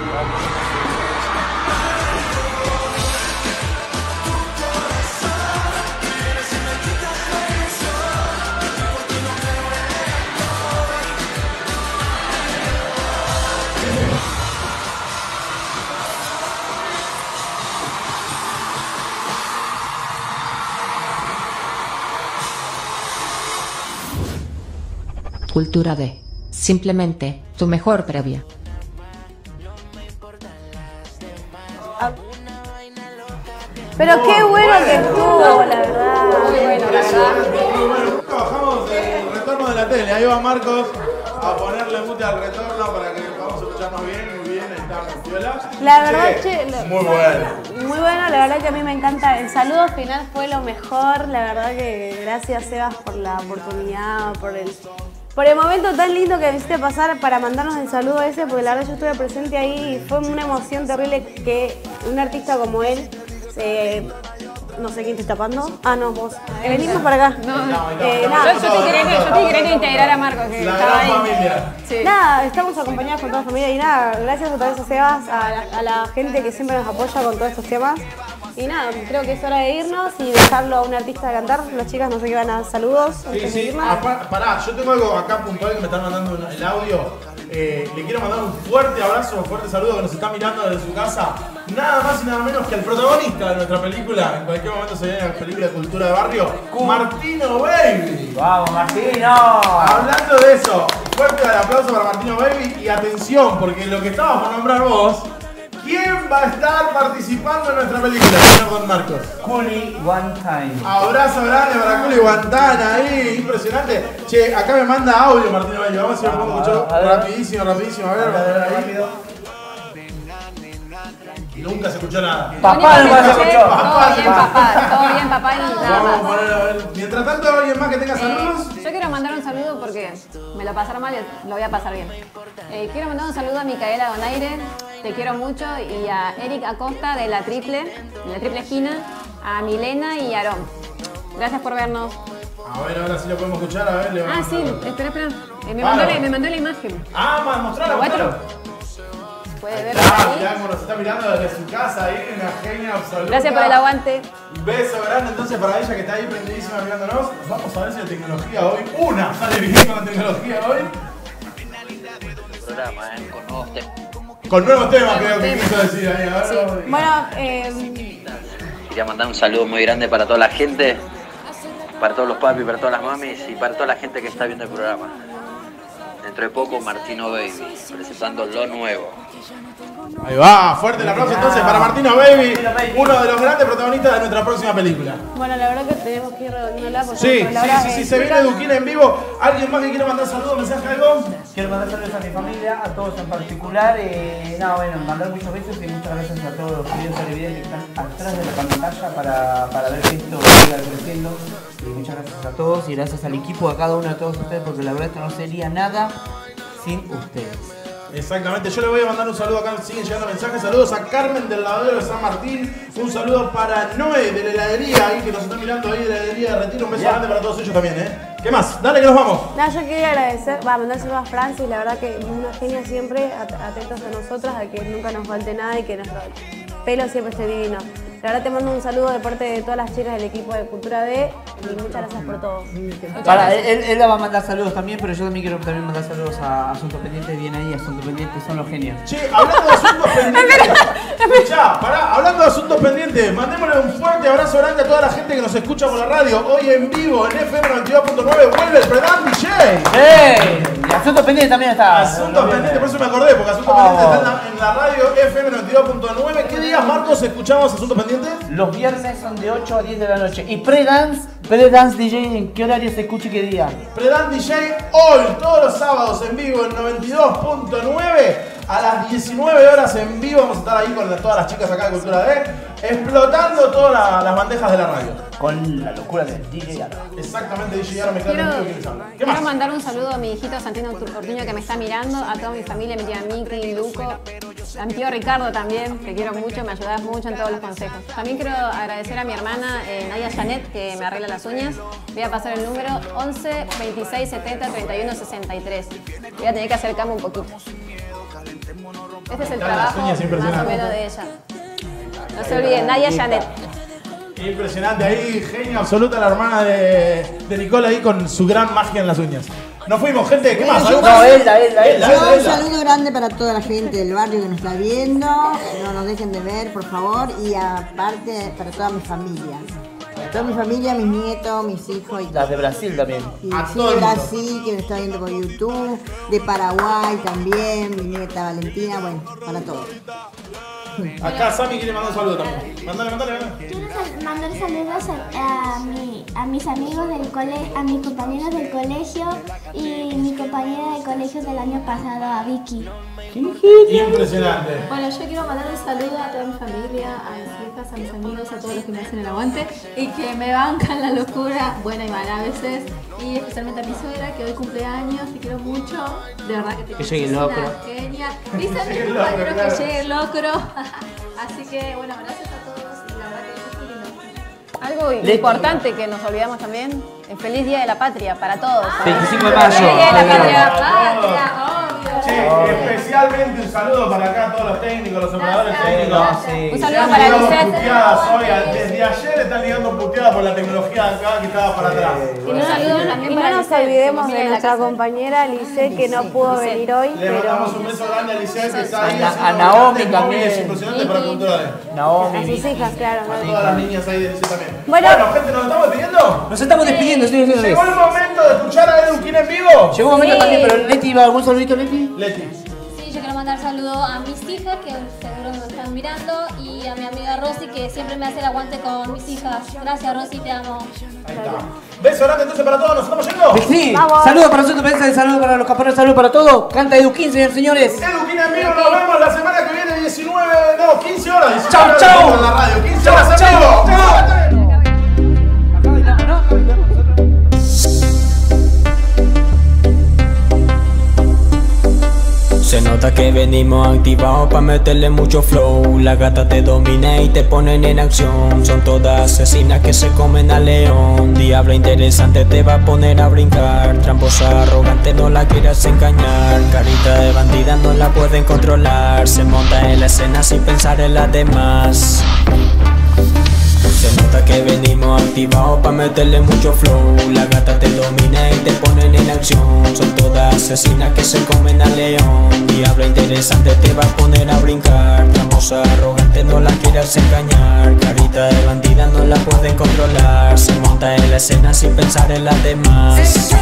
Cultura D. Simplemente, tu mejor previa. Pero qué bueno que estuvo, la verdad. Muy bueno, la verdad. Bajamos el retorno de la tele. Ahí va Marcos a ponerle mute al retorno para que podamos escucharnos bien. Muy bien, está Cosculluela. La verdad, muy bueno. Muy bueno, la verdad que a mí me encanta. El saludo final fue lo mejor. La verdad que gracias, Sebas, por la oportunidad, por el momento tan lindo que hiciste pasar para mandarnos el saludo ese, porque la verdad yo estuve presente ahí y fue una emoción terrible que un artista como él, no sé quién te está tapando. Ah, no, vos. Venimos para acá. Yo te quería integrar a Marcos, que estaba ahí. Sí. Nada, estamos acompañados con toda la familia y nada, gracias otra vez a Sebas, a la gente que siempre nos apoya con todos estos temas. Y nada, creo que es hora de irnos y dejarlo a un artista a cantar. Las chicas no sé qué van a saludos. Sí, sí. Pará, yo tengo algo acá puntual que me están mandando el audio. Le quiero mandar un fuerte abrazo, un fuerte saludo que nos está mirando desde su casa. Nada más y nada menos que al protagonista de nuestra película. En cualquier momento se viene la película de Cultura de Barrio. Martino Baby. ¡Vamos, Martino! Hablando de eso, fuerte el aplauso para Martino Baby. Y atención, porque lo que estabas por nombrar vos... ¿Quién va a estar participando en nuestra película? Con Marcos. Cully One Time. Abrazo grande para Cully One Time ahí, impresionante. Che, acá me manda audio Martín Bello. Vamos a ver cómo escuchó. Rapidísimo. A ver ahí. Nunca se escuchó nada. Papá nunca se escuchó. Todo bien, papá. Vamos a poner a ver. Mientras tanto, ¿alguien más que tenga saludos? Yo quiero mandar un saludo porque me lo pasaron mal y lo voy a pasar bien. Quiero mandar un saludo a Micaela Donaire. Te quiero mucho, y a Eric Acosta de la triple esquina, a Milena y a Aarón. Gracias por vernos. A ver, ahora sí lo podemos escuchar, a ver. Espera. Me mandó la imagen. Mostrala. Puede verlo ahí. Ya como nos está mirando desde su casa, ahí, una genia absoluta. Gracias por el aguante. Un beso grande entonces para ella que está ahí prendidísima mirándonos. Vamos a ver si la tecnología hoy, sale bien con la tecnología hoy. Programa, con nuevos temas, creo que quiso decir ahí. Sí. Bueno, quería mandar un saludo muy grande para toda la gente, para todos los papis, para todas las mamis y para toda la gente que está viendo el programa. Dentro de poco, Martino Baby, presentando lo nuevo. Ahí va, fuerte el aplauso entonces para Martino Baby, uno de los grandes protagonistas de nuestra próxima película. Bueno, la verdad que tenemos que ir redondeándola. Sí, se viene Edu King en vivo. ¿Alguien más que quiera mandar saludos, mensaje, algo? Quiero mandar saludos a mi familia, a todos en particular. Mandar muchos besos y muchas gracias a todos los queridos televidentes que están atrás de la pantalla para ver que esto siga creciendo. Y muchas gracias a todos y gracias al equipo, a cada uno de todos ustedes, porque la verdad esto no sería nada sin ustedes. Exactamente, yo le voy a mandar un saludo acá, siguen llegando mensajes, saludos a Carmen del Lavadero de San Martín, un saludo para Noé de la heladería, ahí que nos está mirando ahí de la heladería de Retiro, un beso grande para todos ellos también, ¿Qué más? Dale que nos vamos. Yo quería agradecer, mandar saludos a Francis, la verdad que una genia siempre, atentos a nosotras, a que nunca nos falte nada y que nuestro pelo siempre esté divino. La verdad te mando un saludo de parte de todas las chicas del equipo de Cultura D y muchas gracias por todo. Él la va a mandar saludos también, pero yo también quiero mandar saludos a Asuntos Pendientes. Bien ahí, Asuntos Pendientes, son los genios. Che, hablando de Asuntos Pendientes, hablando de Asuntos Pendientes, mandémosle un fuerte abrazo grande a toda la gente que nos escucha por la radio. Hoy en vivo en FM 92.9 vuelve el Predance DJ. Y Asuntos Pendientes también está. Asuntos Pendientes, por eso me acordé, porque Asuntos Pendientes está en la radio FM 92.9. ¿Qué días, Marcos, escuchamos Asuntos Pendientes? Los viernes son de 8 a 10 de la noche. ¿Y Predance DJ en qué horario se escucha y qué día? Predance DJ hoy, todos los sábados en vivo en 92.9. A las 19 horas en vivo vamos a estar ahí con todas las chicas acá de Cultura D, explotando todas las bandejas de la radio. Con la locura del DJ Yara. Exactamente, DJ Yara me está mirando. Quiero mandar un saludo a mi hijito Santino Ortuño que me está mirando, a toda mi familia, mi tía Miki, Luco, a mi tío Ricardo también, que quiero mucho, me ayudas mucho en todos los consejos. También quiero agradecer a mi hermana Nadia Janet, que me arregla las uñas. Voy a pasar el número 11 26 70 31 63. Voy a tener que acercarme un poquito. Este es el trabajo más o menos de ella. No se olviden, Nadia Janet. Impresionante, ahí genio absoluta la hermana de Nicole ahí con su gran magia en las uñas. Nos fuimos, gente, ¿qué más? No, Elda. Un saludo grande para toda la gente del barrio que nos está viendo. No nos dejen de ver, por favor. Y aparte, para toda mi familia. Toda mi familia, mis nietos, mis hijos. Y las de Brasil también. Y de Brasil, que me está viendo por YouTube. De Paraguay también, mi nieta Valentina, bueno, para todos. Acá Sammy quiere mandar un saludo también. Mandale. Quiero mandar saludos a mis amigos del colegio, a mis compañeros del colegio y mi compañera del colegio del año pasado, a Vicky. Impresionante. Bueno, yo quiero mandar un saludo a toda mi familia, a mis hijas, a mis amigos, a todos los que me hacen el aguante y que me bancan la locura, buena y mala a veces, y especialmente a mi suegra, que hoy cumple años, te quiero mucho, de verdad que te quiero mucho, una genia. Dice a mis compañeros claro, que llegue el locro. Así que, bueno, gracias a todos y la verdad que es algo importante que nos olvidamos también, el feliz Día de la Patria para todos. 25 de mayo. Feliz Día de la Patria. Especialmente un saludo para acá a todos los técnicos, los operadores técnicos. Sí. Un saludo para Giselle. Desde ayer están llegando puteadas por la tecnología de acá que estaba para atrás. Y no, y no nos olvidemos de nuestra compañera Lisette, que no pudo venir hoy. Le mandamos un beso grande a Lisette, que está ahí. A Naomi también. Es impresionante para cultura. Naomi. A sus hijas, claro. A todas las niñas ahí de Lisette también. Bueno, gente, ¿nos estamos despidiendo? Nos estamos despidiendo. Llegó el momento de escuchar a Edu King en vivo. Llegó un momento también, pero Leti iba a algún saludito, Leti. Sí, yo quiero mandar saludos a mis hijas, que seguro me están mirando, y a mi amiga Rosy, que siempre me hace el aguante con mis hijas. Gracias, Rosy, te amo. Ahí está. Beso grande entonces para todos, nos estamos yendo. Sí, saludos para nosotros, saludos para los campeones, saludos para todos. Canta Edu King, señores. Edu King, amigos, nos vemos la semana que viene, 15 horas. 19 chau, chau. En la radio, 15 horas, chau, chau. Se nota que venimos activados pa' meterle mucho flow. La gata te domina y te ponen en acción. Son todas asesinas que se comen al león. Diabla interesante te va a poner a brincar. Tramposa arrogante no la quieras engañar. Carita de bandida no la pueden controlar. Se monta en la escena sin pensar en las demás. Se nota que venimos activados pa' meterle mucho flow. La gata te domina y te ponen en acción. Son todas asesinas que se comen al león. Diabla interesante te va a poner a brincar. Tramosa arrogante no la quieras engañar. Carita de bandida no la pueden controlar. Se monta en la escena sin pensar en las demás.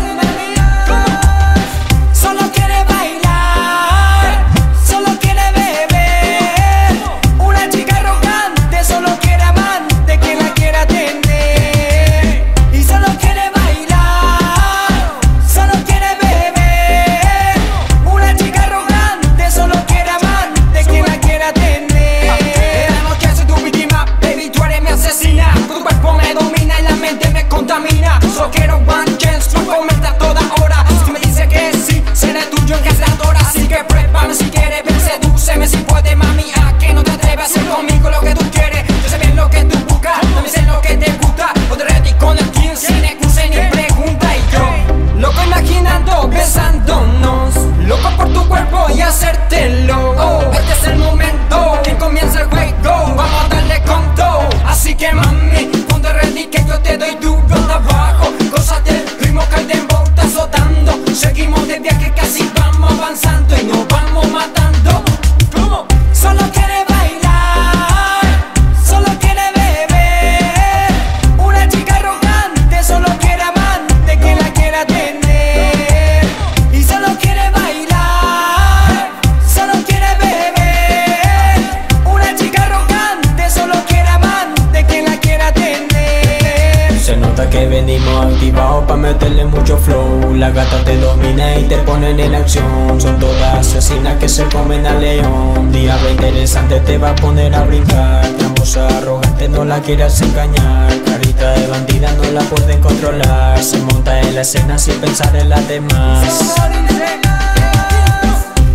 La gata te domina y te ponen en acción. Son todas asesinas que se comen al león. Diablo interesante te va a poner a brincar. Tramposa arrogante no la quieras engañar. Carita de bandida no la pueden controlar. Se monta en la escena sin pensar en las demás.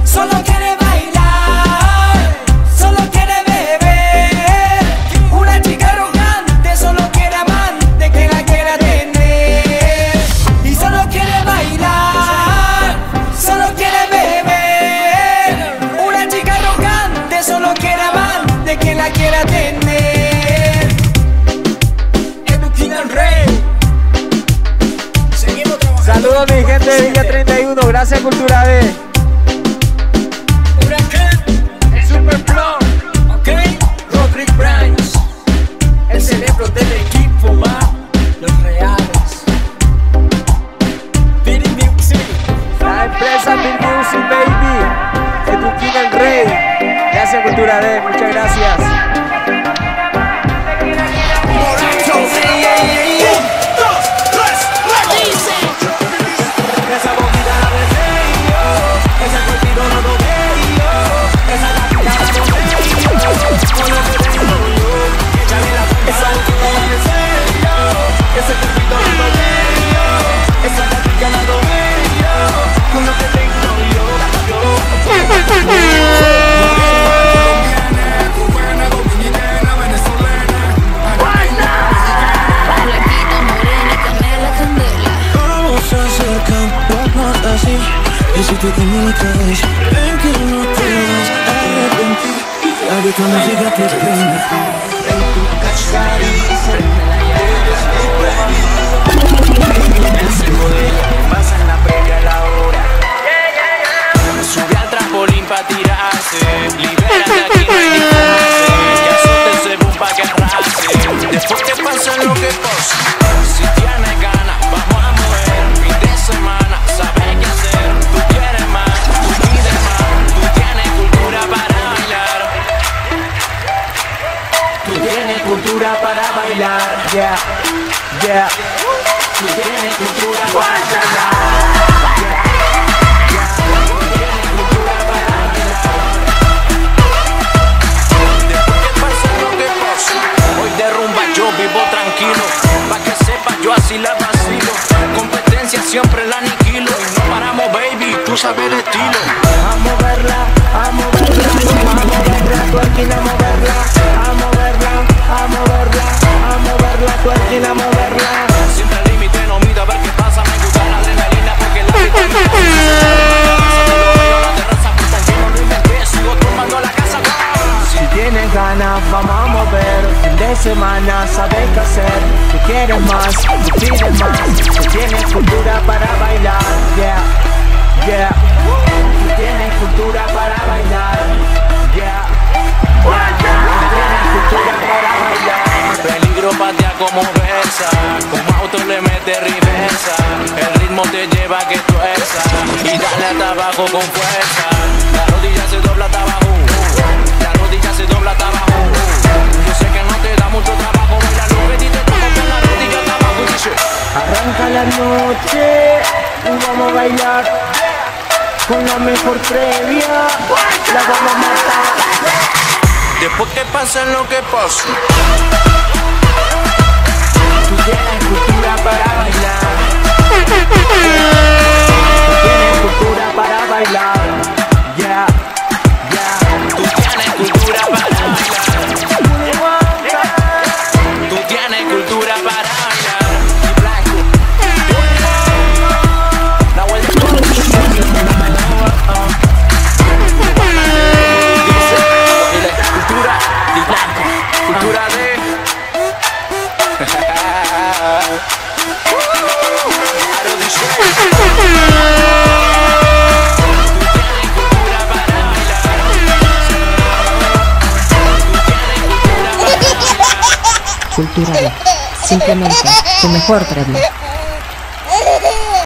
Solo quiere bailar. Gracias, Cultura D. Huracán, el Superplot, ok. Rodrick Brands, el cerebro del equipo, va. Los reales. Tini Music, la empresa Tini Music, baby. Edu King, el rey. Gracias, Cultura D. Muchas gracias. Y si te tengo la cabeza, ven que no te vas a arrepentir. La vida no llega que prenda. En tu cascarita, prende la llave. El segundito pasa en la previa a la hora. Sube al trampolín pa' tirarse. Libérate aquí, no hay clase. Y azote según pa' que arrase. Después que pasa lo que pasa. Si tienes ganas, vamos a mover. Fin de semana, sabes qué hacer. Cultura para bailar, yeah, yeah. Tú tienes cultura para bailar. Tú tienes cultura para bailar. Después que pase lo que pase, hoy derrumba, yo vivo tranquilo. Pa' que sepa, yo así la vacilo. Competencia siempre la aniquilo. Y no paramos, baby, tú sabes el estilo. A moverla, a moverla, a moverla, tú aquí la moverla, a moverla. A moverla, cualquiera moverla. Siempre al límite, no miro a ver qué pasa. Me gusta la adrenalina porque la vida no pasa. La terraza puesta en lleno, no inventé, sigo tumbando la casa. Si tienes ganas, vamos a mover. Fin de semana, sabes qué hacer. Tú quieres más, tú pides más. Tú tienes cultura para bailar, yeah, yeah. Tú tienes cultura para bailar, yeah. Tú tienes cultura para bailar. Peligro patea como versa, como auto le mete reversa. El ritmo te lleva que tuerza y dale hasta abajo con fuerza. La rodilla se dobla hasta abajo, la rodilla se dobla hasta abajo. Yo sé que no te da mucho trabajo, baila lo que te toca con la rodilla hasta abajo. Dice: arranca la noche y vamos a bailar con la mejor previa, la vamos a matar. Después que pasa lo que pasa. Tú tienes cultura para bailar. Tú tienes cultura para bailar. Yeah, yeah. Tú tienes cultura para bailar. Tú tienes cultura para bailar. La vuelta. Cultura D. Cultura D. Simplemente tu mejor premio.